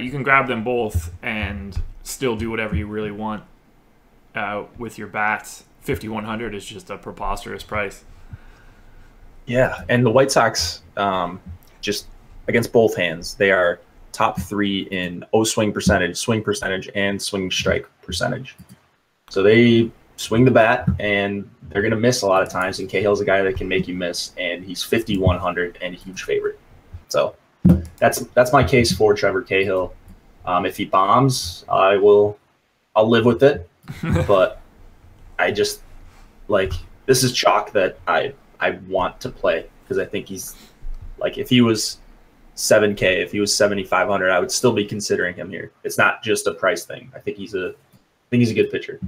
You can grab them both and still do whatever you really want with your bats. 5,100 is just a preposterous price. Yeah, and the White Sox, just against both hands, they are top 3 in O-swing percentage, swing percentage, and swing strike percentage. So they swing the bat, and they're going to miss a lot of times, and Cahill's a guy that can make you miss, and he's 5,100 and a huge favorite. So that's my case for Trevor Cahill. If he bombs, I'll live with it, but I just, like, this is chalk that I want to play, because I think he's, like, if he was 7K, if he was 7,500, I would still be considering him here. It's not just a price thing. I think he's a good pitcher.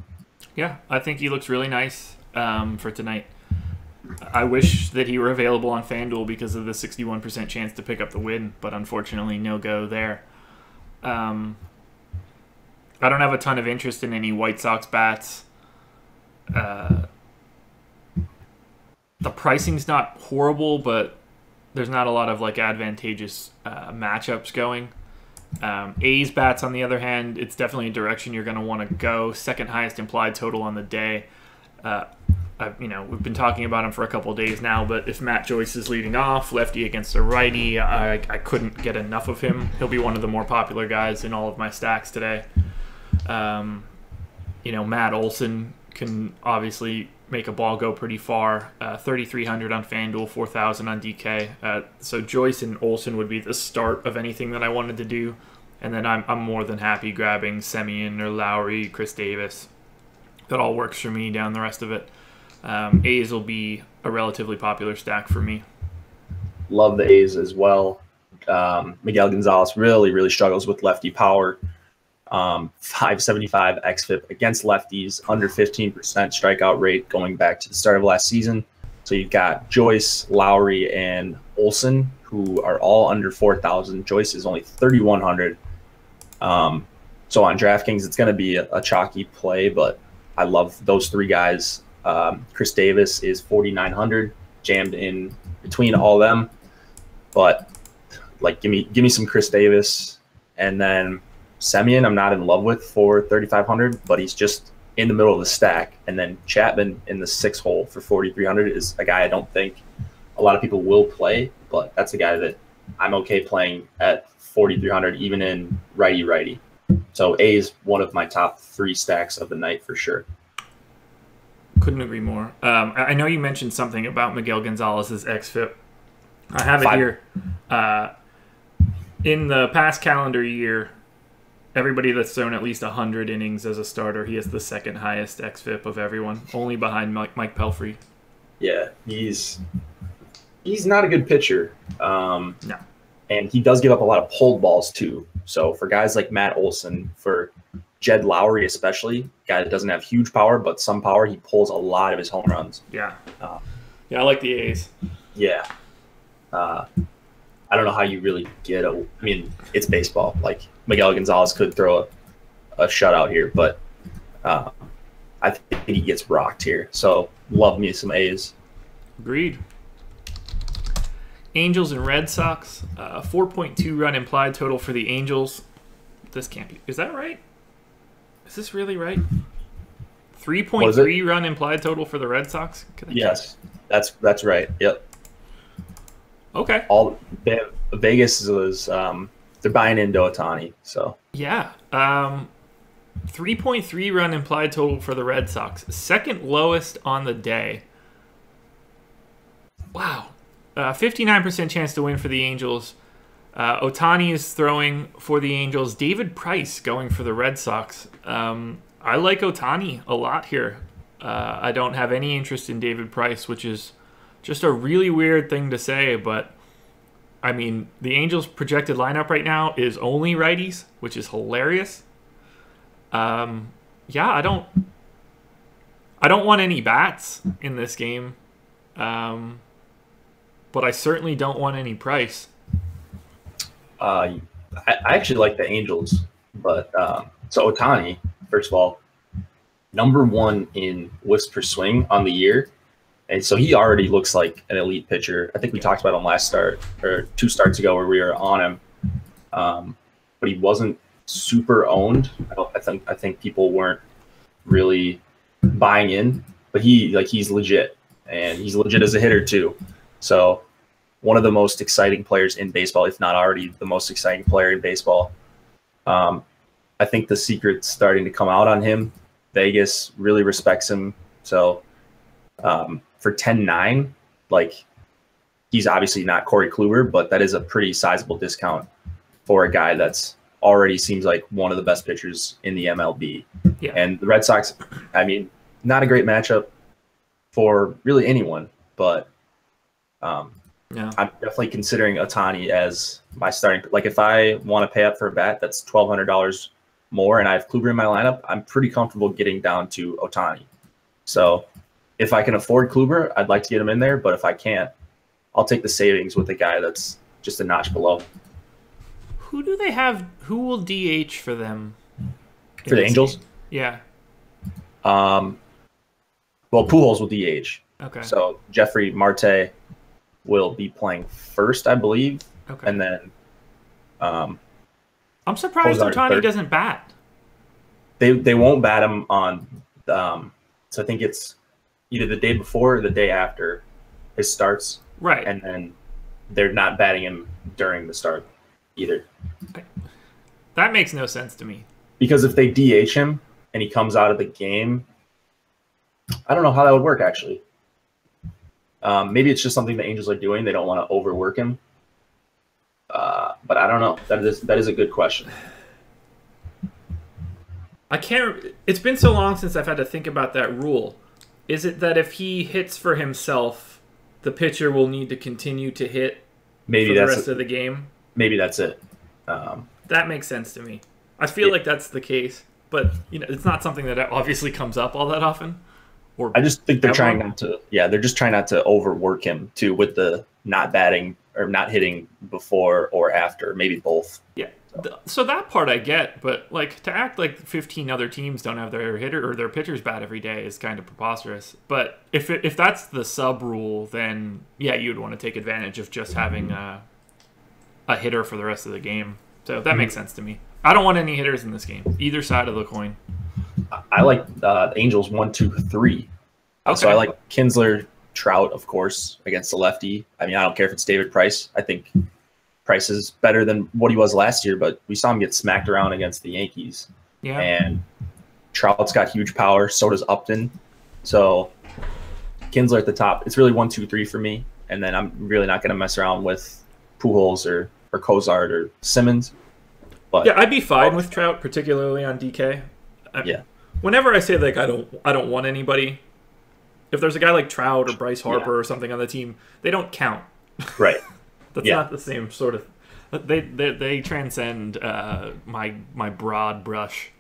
Yeah, I think he looks really nice for tonight. I wish that he were available on FanDuel because of the 61% chance to pick up the win, but unfortunately, no go there. I don't have a ton of interest in any White Sox bats. The pricing's not horrible, but there's not a lot of, like, advantageous matchups going. A's bats, on the other hand, it's definitely a direction you're going to want to go. Second highest implied total on the day. You know, we've been talking about him for a couple of days now, but if Matt Joyce is leading off, lefty against a righty, I couldn't get enough of him. He'll be one of the more popular guys in all of my stacks today. You know, Matt Olson can obviously make a ball go pretty far. 3,300 on FanDuel, 4,000 on DK. So Joyce and Olson would be the start of anything that I wanted to do, and then I'm more than happy grabbing Semien or Lowry, Chris Davis. That all works for me down the rest of it. A's will be a relatively popular stack for me. Love the A's as well. Miguel Gonzalez really struggles with lefty power. 575 xFIP against lefties, under 15% strikeout rate going back to the start of last season. So you've got Joyce, Lowry, and Olson, who are all under 4,000. Joyce is only 3,100. So on DraftKings, it's going to be a chalky play, but I love those three guys. Chris Davis is 4,900, jammed in between all of them. But, like, give me some Chris Davis, and then Semien, I'm not in love with for 3,500, but he's just in the middle of the stack. And then Chapman in the 6 hole for 4,300 is a guy I don't think a lot of people will play, but that's a guy that I'm okay playing at 4,300, even in righty-righty. So A is one of my top 3 stacks of the night for sure. Couldn't agree more. I know you mentioned something about Miguel Gonzalez's xFIP. I have it here. In the past calendar year, everybody that's thrown at least 100 innings as a starter, he has the second highest xFIP of everyone, only behind Mike Pelfrey. Yeah, he's not a good pitcher. No. And he does give up a lot of pulled balls, too. So for guys like Matt Olson, for Jed Lowry especially, guy that doesn't have huge power, but some power, he pulls a lot of his home runs. Yeah. Yeah, I like the A's. Yeah. I don't know how you really get a – I mean, it's baseball. Like, Miguel Gonzalez could throw a shutout here, but I think he gets rocked here. So, love me some A's. Agreed. Angels and Red Sox. 4.2 run implied total for the Angels. This can't be – is that right? Is this really right? 3.3 run implied total for the Red Sox? Yes, that's right. Yep. Okay. Vegas was they're buying into Otani, so yeah. 3.3 run implied total for the Red Sox, second lowest on the day. Wow, 59% chance to win for the Angels. Otani is throwing for the Angels. David Price going for the Red Sox. I like Otani a lot here. I don't have any interest in David Price, which is just a really weird thing to say, but, I mean, the Angels' projected lineup right now is only righties, which is hilarious. Yeah, I don't want any bats in this game, but I certainly don't want any price. I actually like the Angels, but so Ohtani, first of all, #1 in whiffs per swing on the year. And so he already looks like an elite pitcher. I think we talked about him last start or 2 starts ago where we were on him, but he wasn't super owned. I think people weren't really buying in, but he's legit, and he's legit as a hitter too. So one of the most exciting players in baseball, if not already the most exciting player in baseball. I think the secret's starting to come out on him. Vegas really respects him. So for 10-9, like, he's obviously not Corey Kluber, but that is a pretty sizable discount for a guy that's already seems like one of the best pitchers in the MLB. Yeah. And the Red Sox, I mean, not a great matchup for really anyone, but yeah. I'm definitely considering Ohtani as my starting. Like, if I want to pay up for a bat that's $1,200 more and I have Kluber in my lineup, I'm pretty comfortable getting down to Ohtani. So if I can afford Kluber, I'd like to get him in there, but if I can't, I'll take the savings with a guy that's just a notch below. Who do they have? Who will DH for them? For the Angels? Yeah. Well, Pujols will DH. Okay. So Jeffrey Marte will be playing first, I believe. Okay. And then I'm surprised Ohtani doesn't bat. They won't bat him on so I think it's either the day before or the day after his starts. Right. And then they're not batting him during the start either. Okay. That makes no sense to me. Because if they DH him and he comes out of the game, I don't know how that would work, actually. Maybe it's just something the Angels are doing. They don't want to overwork him. But I don't know. That is a good question. I can't. It's been so long since I've had to think about that rule. Is it that if he hits for himself, the pitcher will need to continue to hit maybe for the rest of the game? Maybe that's it. That makes sense to me. I feel like that's the case, but you know, it's not something that obviously comes up all that often. Or I just think they're trying not to. Yeah, they're just trying not to overwork him too with the not batting or not hitting before or after, maybe both. Yeah. So that part I get, but like to act like 15 other teams don't have their hitter or their pitchers bat every day is kind of preposterous. But if that's the sub rule, then yeah, you'd want to take advantage of just having a hitter for the rest of the game. So that makes sense to me. I don't want any hitters in this game, either side of the coin. I like the Angels 1, 2, 3. Okay. So I like Kinsler, Trout, of course, against the lefty. I mean, I don't care if it's David Price. I think Price is better than what he was last year, but we saw him get smacked around against the Yankees. Yeah. And Trout's got huge power. So does Upton. So Kinsler at the top. It's really 1, 2, 3 for me. And then I'm really not going to mess around with Pujols or Cozart or Simmons. But yeah, I'd be fine with Trout, particularly on DK. Yeah. Whenever I say like I don't want anybody, if there's a guy like Trout or Bryce Harper or something on the team, they don't count. Right. That's not the same sort of. They transcend my broad brush.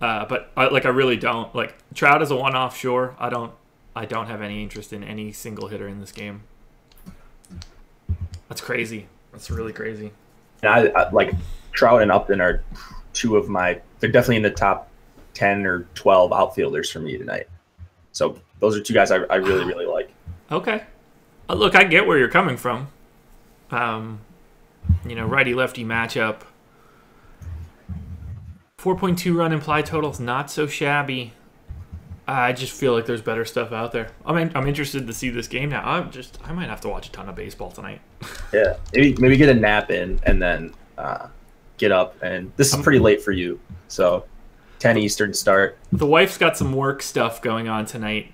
But I really don't like Trout is a one-off. Sure, I don't have any interest in any single hitter in this game. That's crazy. That's really crazy. And I like Trout and Upton are two of my. They're definitely in the top 10 or 12 outfielders for me tonight. So those are two guys I really really like. Okay. Look, I get where you're coming from. You know, righty-lefty matchup. 4.2 run implied total's not so shabby. I just feel like there's better stuff out there. I'm interested to see this game now. I might have to watch a ton of baseball tonight. Yeah, maybe get a nap in and then get up. And this is pretty late for you, so 10 Eastern start. The wife's got some work stuff going on tonight.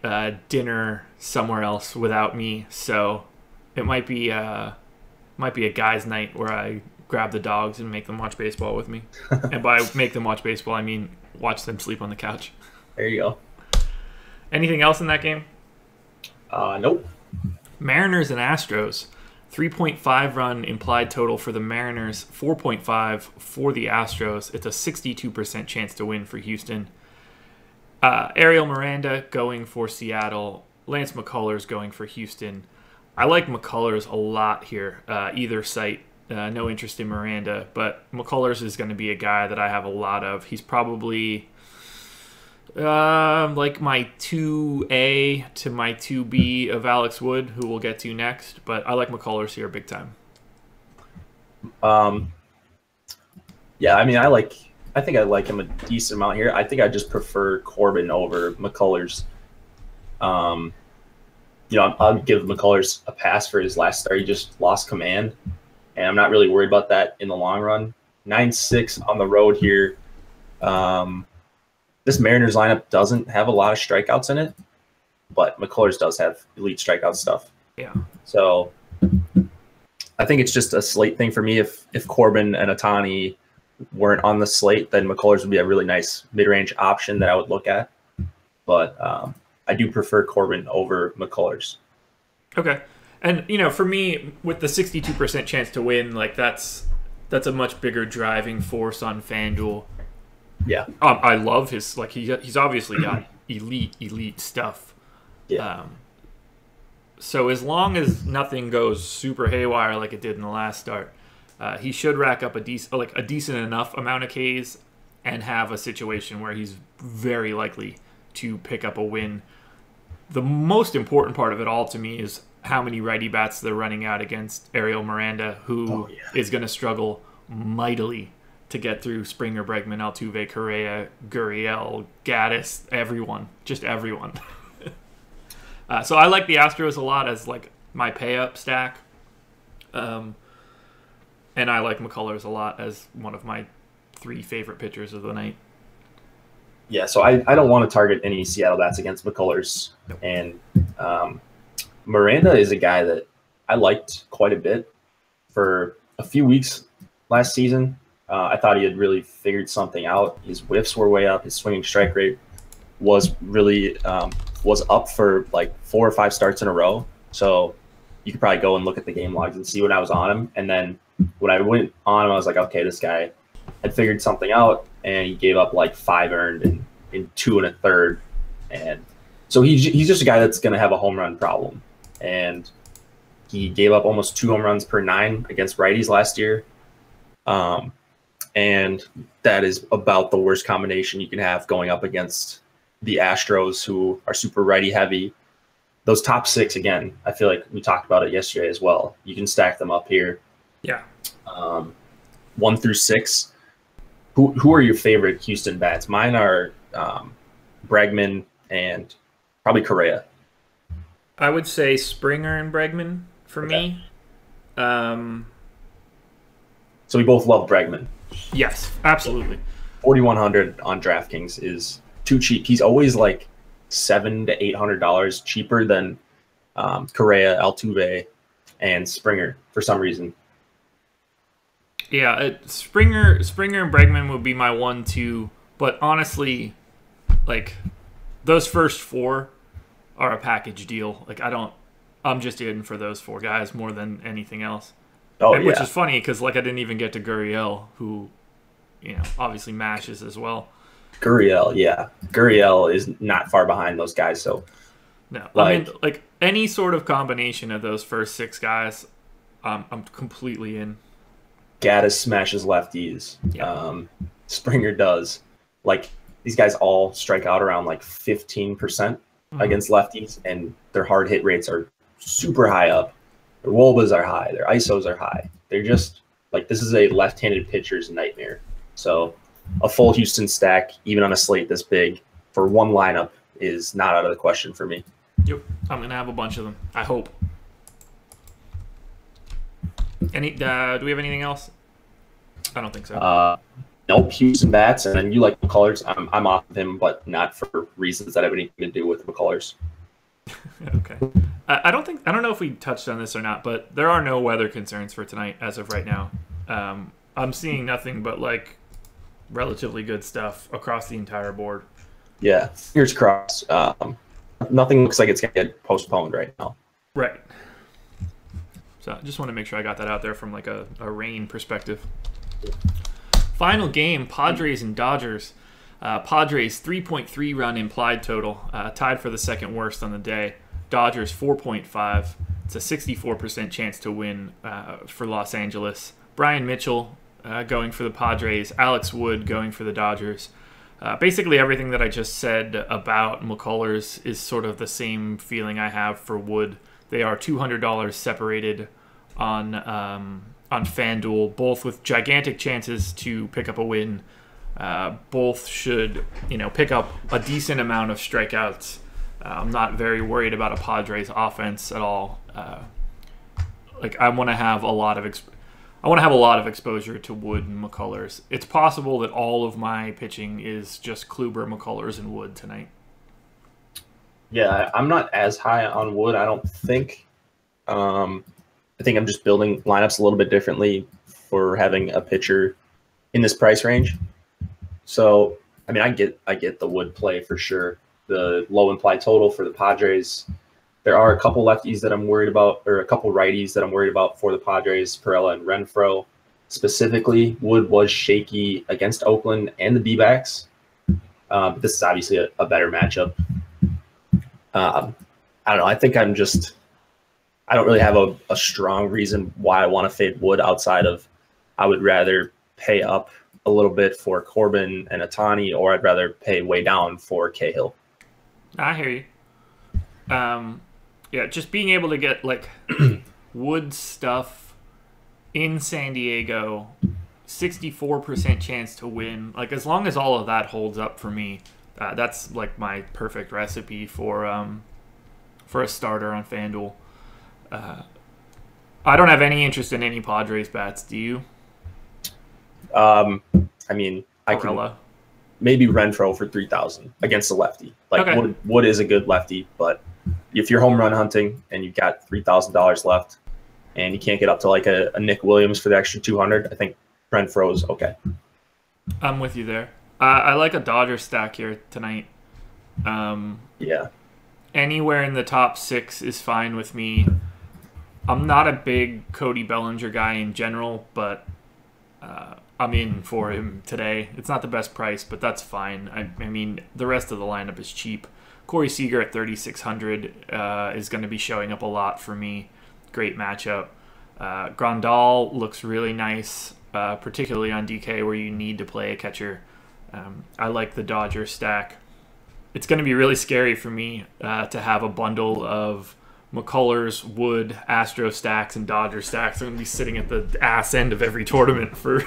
Dinner somewhere else without me, so it might be a guys' night where I grab the dogs and make them watch baseball with me. And by make them watch baseball, I mean watch them sleep on the couch. There you go. Anything else in that game? Nope. Mariners and Astros, 3.5 run implied total for the Mariners, 4.5 for the Astros. It's a 62% chance to win for Houston. Ariel Miranda going for Seattle. Lance McCullers going for Houston. I like McCullers a lot here, either site. No interest in Miranda, but McCullers is going to be a guy that I have a lot of. He's probably like my 2A to my 2B of Alex Wood, who we'll get to next, but I like McCullers here big time. Yeah, I mean, I think I like him a decent amount here. I think I just prefer Corbin over McCullers. You know, I'll give McCullers a pass for his last start. He just lost command, and I'm not really worried about that in the long run. 9-6 on the road here. This Mariners lineup doesn't have a lot of strikeouts in it, but McCullers does have elite strikeout stuff. Yeah. So I think it's just a slate thing for me. If Corbin and Ohtani weren't on the slate, then McCullers would be a really nice mid-range option that I would look at. But I do prefer Corbin over McCullers. Okay. And, you know, for me, with the 62% chance to win, like, that's a much bigger driving force on FanDuel. Yeah. I love his, like, he's obviously got elite stuff. Yeah. So as long as nothing goes super haywire like it did in the last start, he should rack up a decent enough amount of Ks and have a situation where he's very likely to pick up a win. The most important part of it all to me is how many righty bats they're running out against Ariel Miranda, who is going to struggle mightily to get through Springer, Bregman, Altuve, Correa, Gurriel, Gattis, everyone, just everyone. So I like the Astros a lot as like my pay-up stack. And I like McCullers a lot as one of my three favorite pitchers of the night. Yeah, so I don't want to target any Seattle bats against McCullers. Nope. And Miranda is a guy that I liked quite a bit for a few weeks last season. I thought he had really figured something out. His whiffs were way up. His swinging strike rate was really was up for like 4 or 5 starts in a row. So you could probably go and look at the game logs and see when I was on him. And then when I went on him, I was like, okay, this guy had figured something out, and he gave up like 5 earned in 2 1/3. And so he's just a guy that's going to have a home run problem. And he gave up almost 2 home runs per 9 against righties last year. And that is about the worst combination you can have going up against the Astros, who are super righty heavy. Those top 6, again, I feel like we talked about it yesterday as well. You can stack them up here. Yeah. 1 through 6. Who are your favorite Houston bats? Mine are Bregman and probably Correa. I would say Springer and Bregman for me. So we both love Bregman. Yes, absolutely. 4,100 on DraftKings is too cheap. He's always like $700 to $800 cheaper than Correa, Altuve, and Springer for some reason. Yeah, Springer and Bregman would be my 1-2, but honestly, like those first 4 are a package deal. Like I'm just in for those 4 guys more than anything else. Oh, and, yeah. Which is funny because like I didn't even get to Gurriel, who, you know, obviously mashes as well. Gurriel, yeah, Gurriel is not far behind those guys. So no, like, I mean, like any sort of combination of those first 6 guys, I'm completely in. Gattis smashes lefties. Yeah. Springer does. Like these guys all strike out around like 15%. Against lefties, and their hard hit rates are super high up. Their WOBAs are high. Their ISOs are high. They're just like, this is a left-handed pitcher's nightmare. So a full Houston stack, even on a slate this big, for 1 lineup is not out of the question for me. Yep. I'm going to have a bunch of them, I hope. Do we have anything else? I don't think so. Nope, Houston bats, and then you like McCullers. I'm off of him, but not for reasons that have anything to do with McCullers. Okay. I don't know if we touched on this or not, but there are no weather concerns for tonight as of right now. I'm seeing nothing but like relatively good stuff across the entire board. Yeah, fingers crossed. Nothing looks like it's gonna get postponed right now. Right. So I just want to make sure I got that out there from like a rain perspective. Final game, Padres and Dodgers. Padres 3.3 run implied total, tied for the second worst on the day. Dodgers 4.5. It's a 64% chance to win for Los Angeles. Brian Mitchell going for the Padres. Alex Wood going for the Dodgers. Basically everything that I just said about McCullers is sort of the same feeling I have for Wood. They are $200 separated on FanDuel, both with gigantic chances to pick up a win. Both should, you know, pick up a decent amount of strikeouts. I'm not very worried about a Padres offense at all. Like I want to have a lot of exposure to Wood and McCullers. It's possible that all of my pitching is just Kluber, McCullers, and Wood tonight. Yeah, I'm not as high on Wood, I don't think. I think I'm just building lineups a little bit differently for having a pitcher in this price range. So, I mean, I get the Wood play for sure. The low implied total for the Padres. There are a couple lefties that I'm worried about, or a couple righties that I'm worried about for the Padres, Perella and Renfroe. Specifically, Wood was shaky against Oakland and the D-backs. But this is obviously a better matchup. I don't know. I think I'm just – I don't really have a strong reason why I want to fade Wood outside of I would rather pay up a little bit for Corbin and Ohtani, or I'd rather pay way down for Cahill. I hear you. Yeah, just being able to get, like, Wood stuff in San Diego, 64% chance to win. Like, as long as all of that holds up for me, that's, like, my perfect recipe for a starter on FanDuel. I don't have any interest in any Padres bats. Do you? I mean, Perella. Maybe Renfroe for 3,000 against a lefty. Like, okay. Wood is a good lefty, but if you're home run hunting and you've got $3,000 left and you can't get up to like a Nick Williams for the extra 200, I think Renfroe is okay. I'm with you there. I like a Dodger stack here tonight. Yeah. Anywhere in the top six is fine with me. I'm not a big Cody Bellinger guy in general, but I'm in for him today. It's not the best price, but that's fine. I mean, the rest of the lineup is cheap. Corey Seager at 3,600 is going to be showing up a lot for me. Great matchup. Grandal looks really nice, particularly on DK where you need to play a catcher. I like the Dodger stack. It's going to be really scary for me to have a bundle of McCullers, Wood, Astro stacks, and Dodger stacks. I'm going to be sitting at the ass end of every tournament for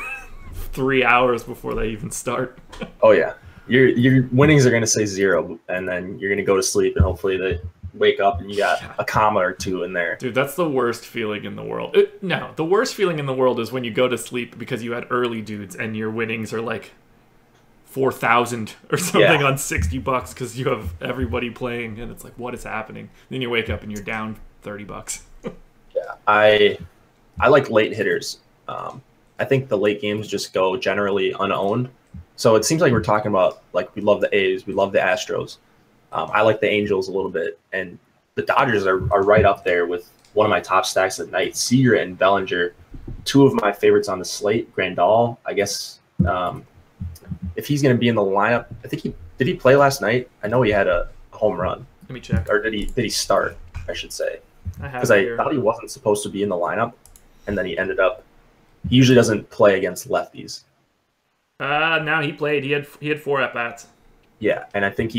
3 hours before they even start. Oh, yeah. Your winnings are going to say zero, and then you're going to go to sleep, and hopefully they wake up and you got a comma or two in there. Dude, that's the worst feeling in the world. No, the worst feeling in the world is when you go to sleep because you had early dudes and your winnings are like 4,000 or something, yeah, on $60 because you have everybody playing, and it's like, what is happening? And then you wake up and you're down $30. Yeah, I like late hitters. I think the late games just go generally unowned. So it seems like we're talking about, like, we love the A's, we love the Astros. I like the Angels a little bit, and the Dodgers are right up there with one of my top stacks at night. Seager and Bellinger, two of my favorites on the slate. Grandal, I guess. If he's going to be in the lineup, I think did he play last night? I know he had a home run. Let me check. Or did he start, I should say. Because I thought he wasn't supposed to be in the lineup, and then he ended up. He usually doesn't play against lefties. No, he played. He had 4 at-bats. Yeah, and I think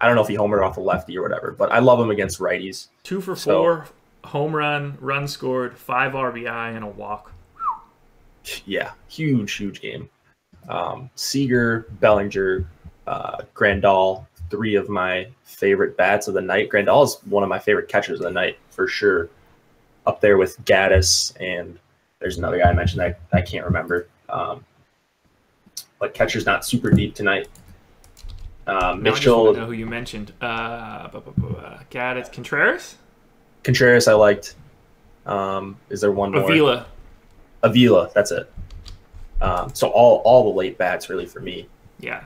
I don't know if he homered off a lefty or whatever, but I love him against righties. 2 for 4, home run, run scored, 5 RBI, and a walk. Yeah, huge, huge game. Seager, Bellinger, Grandal, 3 of my favorite bats of the night. Grandal is one of my favorite catchers of the night for sure. Up there with Gaddis, and there's another guy I mentioned that I can't remember. But catcher's not super deep tonight. Mitchell. I don't know who you mentioned. Gaddis, Contreras? Contreras I liked. Is there one more? Avila, that's it. So all the late bats really for me. Yeah.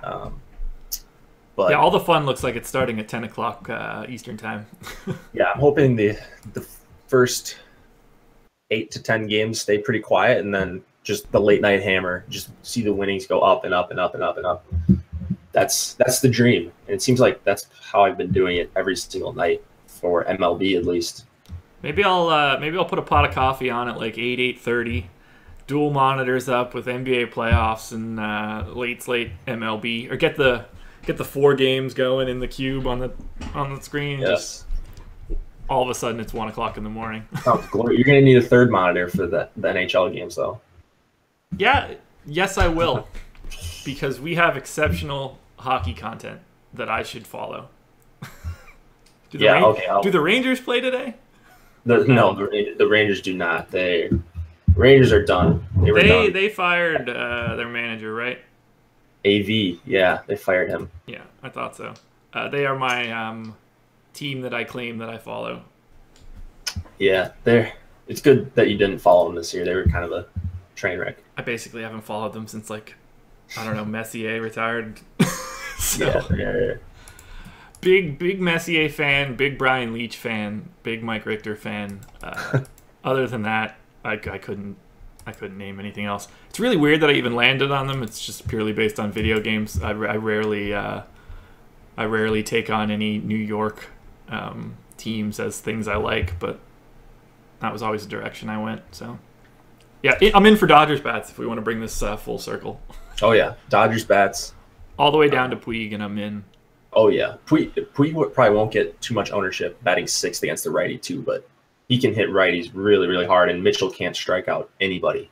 But yeah, all the fun looks like it's starting at 10 o'clock Eastern time. Yeah, I'm hoping the first 8 to 10 games stay pretty quiet, and then just the late night hammer, just see the winnings go up and up and up and up and up. That's the dream, and it seems like that's how I've been doing it every single night for MLB at least. Maybe I'll put a pot of coffee on at like 8, 8:30, dual monitors up with NBA playoffs and late MLB, or get the 4 games going in the cube on the screen. Yes. Just all of a sudden it's 1 o'clock in the morning. Oh, glory. You're gonna need a third monitor for the NHL games though. Yeah. Yes, I will. Because we have exceptional hockey content that I should follow. Do the Rangers play today? No, the Rangers do not. Rangers are done. They fired their manager, right? AV, yeah, they fired him. Yeah, I thought so. They are my team that I claim that I follow. Yeah, it's good that you didn't follow them this year. They were kind of a train wreck. I basically haven't followed them since, like, I don't know, Messier retired. So, yeah. Big Messier fan, big Brian Leach fan, big Mike Richter fan. Other than that, I couldn't name anything else. It's really weird that I even landed on them. It's just purely based on video games. I rarely take on any New York teams as things I like, but that was always the direction I went. So, yeah, I'm in for Dodgers bats if we want to bring this full circle. Oh yeah, Dodgers bats, all the way down to Puig, and I'm in. Oh yeah, Puig probably won't get too much ownership batting sixth against the righty too, but he can hit righties really, really hard, and Mitchell can't strike out anybody.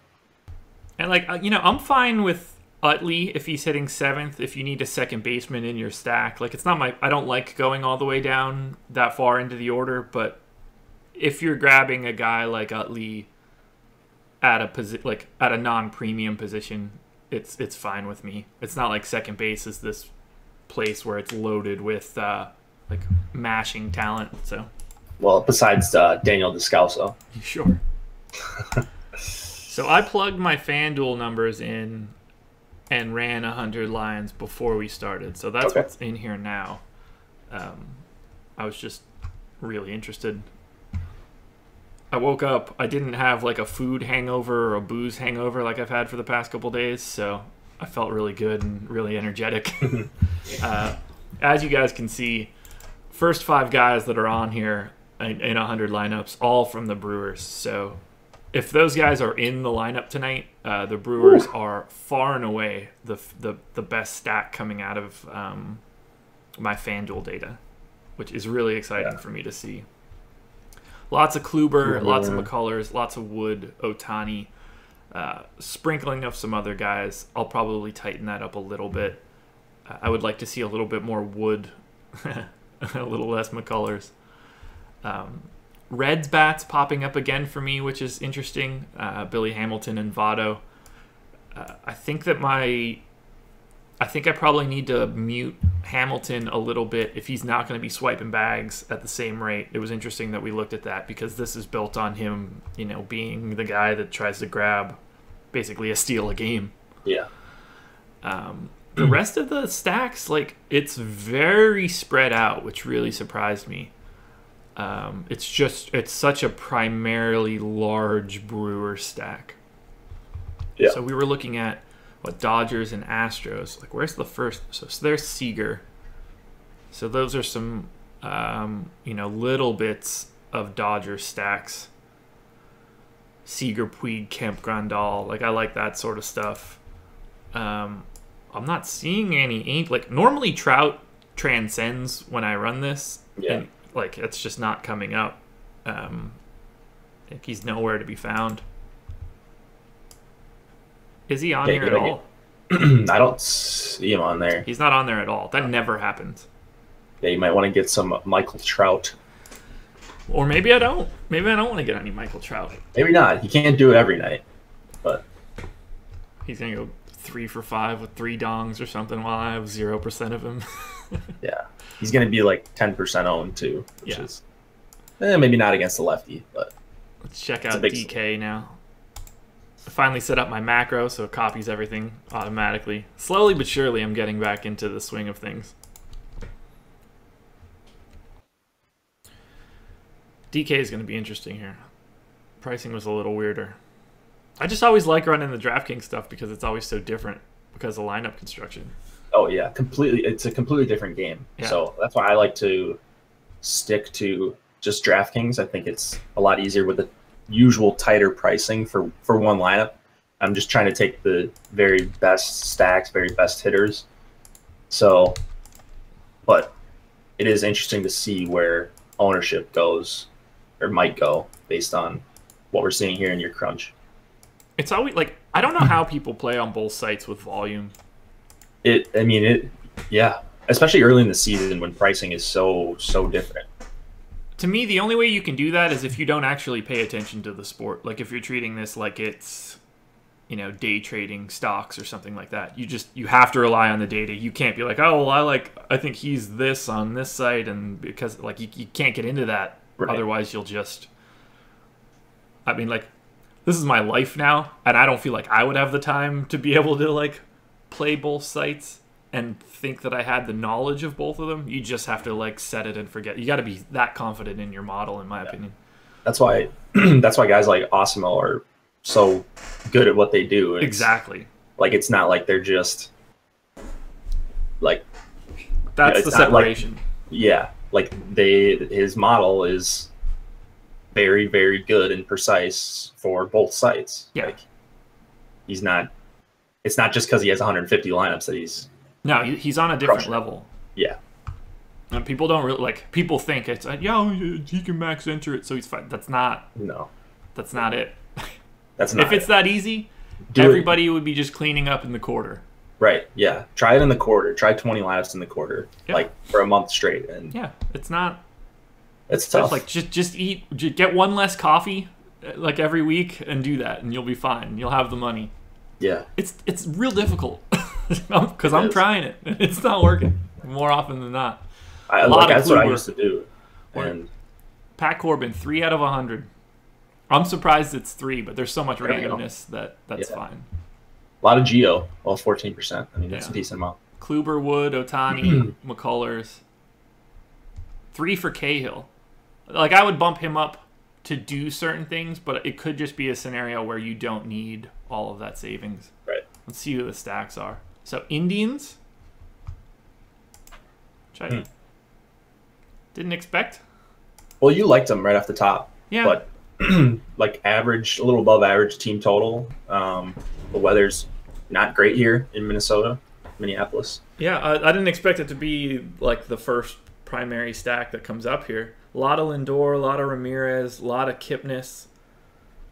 And like, you know, I'm fine with Utley if he's hitting seventh. If you need a second baseman in your stack, like I don't like going all the way down that far into the order, but if you're grabbing a guy like Utley at a non-premium position, it's fine with me. It's not like second base is this place where it's loaded with like mashing talent. So, well, besides Daniel Descalso, sure. So I plugged my FanDuel numbers in and ran 100 lines before we started, so that's okay. What's in here now. I was just really interested. I woke up, I didn't have like a food hangover or a booze hangover like I've had for the past couple days, so I felt really good and really energetic. As you guys can see, first 5 guys that are on here in 100 lineups, all from the Brewers. So if those guys are in the lineup tonight, the Brewers are far and away the best stack coming out of my FanDuel data, which is really exciting for me to see. Lots of Kluber, lots of McCullers, lots of Wood, Otani. Sprinkling of some other guys. I'll probably tighten that up a little bit. I would like to see a little bit more Wood, a little less McCullers. Reds bats popping up again for me, which is interesting. Billy Hamilton and Votto. I think I probably need to mute Hamilton a little bit if he's not going to be swiping bags at the same rate. It was interesting that we looked at that because this is built on him, you know, being the guy that tries to grab basically a steal a game. Yeah. The rest of the stacks, like, it's very spread out, which really surprised me. It's such a primarily large Brewer stack. Yeah. So we were looking at Dodgers and Astros. Like, where's the first? So there's Seager. So those are some, you know, little bits of Dodger stacks. Seager, Puig, Kemp, Grandal. Like, I like that sort of stuff. I'm not seeing any. Like, normally Trout transcends when I run this. Yeah. And, like, it's just not coming up. Like, he's nowhere to be found. Is he on here at all? I don't see him on there. He's not on there at all. That never happens. Yeah, you might want to get some Michael Trout. Or maybe I don't. Maybe I don't want to get any Michael Trout. Maybe not. He can't do it every night. But he's going to go 3 for 5 with 3 dongs or something while I have 0% of him. Yeah. He's going to be like 10% owned too, which is maybe not against the lefty. But let's check out DK now. I finally set up my macro, so it copies everything automatically. Slowly but surely, I'm getting back into the swing of things. DK is going to be interesting here. pricing was a little weirder. I just always like running the DraftKings stuff because it's always so different because of lineup construction. Oh yeah, completely. It's a completely different game. Yeah. So that's why I like to stick to just DraftKings. I think it's a lot easier with the usual tighter pricing for one lineup. I'm just trying to take the very best stacks, very best hitters. So, but it is interesting to see where ownership goes or might go based on what we're seeing here in your crunch. It's always like, I don't know how people play on both sites with volume. Yeah, especially early in the season when pricing is so different. To me, the only way you can do that is if you don't actually pay attention to the sport. Like if you're treating this like it's, you know, day trading stocks or something like that. You have to rely on the data. You can't be like, oh, well, I think he's this on this site, and because like you can't get into that. Right. Otherwise, you'll just. I mean, like, this is my life now, and I don't feel like I would have the time to be able to like play both sites and think that I had the knowledge of both of them. You just have to like set it and forget. You got to be that confident in your model, in my opinion. That's why. That's why guys like Osimo are so good at what they do. It's, exactly. Like, it's not like they're just like, that's the separation. Like, yeah. Like his model is very, very good and precise for both sites. Yeah. Like he's not, it's not just cause he has 150 lineups that he's. No, he's on a different level. Yeah. And people don't really like, people think it's like, yo, he can max enter it. So he's fine. That's not, no, that's not it. That's not. If it's that easy, everybody would be just cleaning up in the quarter. Right. Yeah. Try it in the quarter. Try 20 lineups in the quarter, like for a month straight. And yeah, it's not. It's tough. Like just get one less coffee, like every week, and do that, and you'll be fine. You'll have the money. Yeah. It's real difficult because I'm trying it. It's not working more often than not. That's what I used to do. And Pat Corbin, 3 out of 100. I'm surprised it's 3, but there's so much randomness that that's fine. A lot of Geo, all 14%. I mean, that's a decent amount. Kluber, Wood, Otani, McCullers. 3 for Cahill. Like, I would bump him up to do certain things, but it could just be a scenario where you don't need all of that savings. Right. Let's see who the stacks are. So, Indians. Which I didn't expect. Well, you liked them right off the top. Yeah. But like average, a little above average team total. The weather's not great here in Minnesota, Minneapolis. Yeah, I didn't expect it to be like the first primary stack that comes up here. A lot of Lindor, a lot of Ramirez, a lot of Kipnis.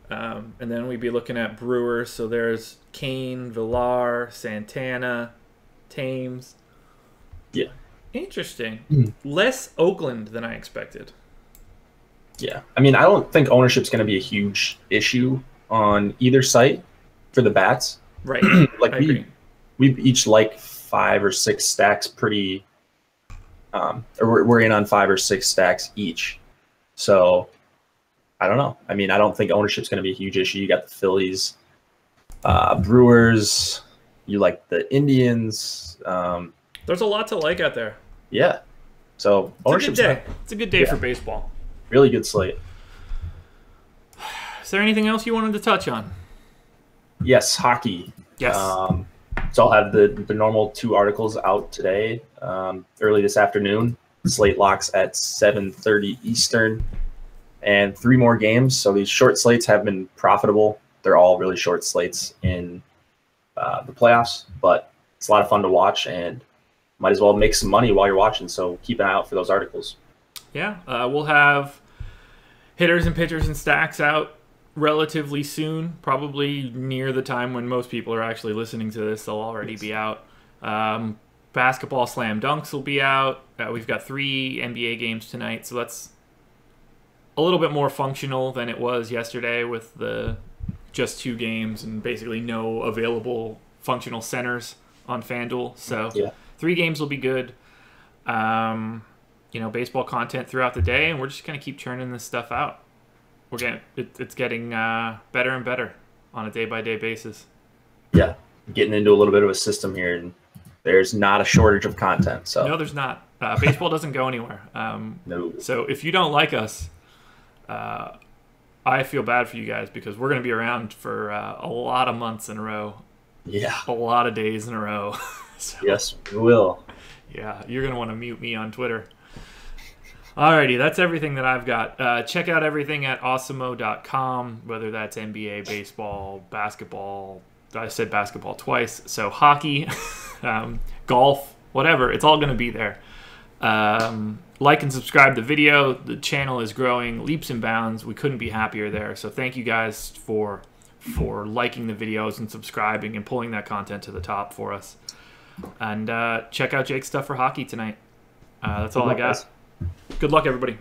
And then we'd be looking at Brewers. So there's Cain, Villar, Santana, Thames. Yeah. Interesting. Less Oakland than I expected. Yeah, I mean, I don't think ownership's going to be a huge issue on either site for the bats. Right. Like we each like 5 or 6 stacks pretty, or we're in on 5 or 6 stacks each. So I don't know. I mean, I don't think ownership's going to be a huge issue. You got the Phillies, Brewers, you like the Indians. There's a lot to like out there. Yeah. So ownership's it's a good day for baseball. Really good slate. Is there anything else you wanted to touch on? Yes, hockey. Yes. So I'll have the normal 2 articles out today, early this afternoon. Slate locks at 7:30 Eastern, and 3 more games. So these short slates have been profitable. They're all really short slates in the playoffs, but it's a lot of fun to watch, and might as well make some money while you're watching. So keep an eye out for those articles. Yeah, we'll have hitters and pitchers and stacks out relatively soon, probably near the time when most people are actually listening to this. They'll already be out. Basketball slam dunks will be out. We've got 3 NBA games tonight, so that's a little bit more functional than it was yesterday with the just 2 games and basically no available functional centers on FanDuel. So 3 games will be good. You know, baseball content throughout the day, and we're just gonna keep churning this stuff out. We're getting it's getting better and better on a day-by-day basis. Yeah, getting into a little bit of a system here, and there's not a shortage of content. So no, there's not. Baseball doesn't go anywhere. No. So if you don't like us, I feel bad for you guys because we're going to be around for a lot of months in a row. Yeah. A lot of days in a row. So, yes, we will. Yeah, you're going to want to mute me on Twitter. Alrighty, that's everything that I've got. Check out everything at awesomeo.com, whether that's NBA, baseball, basketball. I said basketball twice. So hockey, golf, whatever. It's all going to be there. Like and subscribe the video. The channel is growing leaps and bounds. We couldn't be happier there. So thank you guys for liking the videos and subscribing and pulling that content to the top for us. And check out Jake's stuff for hockey tonight. That's all I got. Good luck, everybody.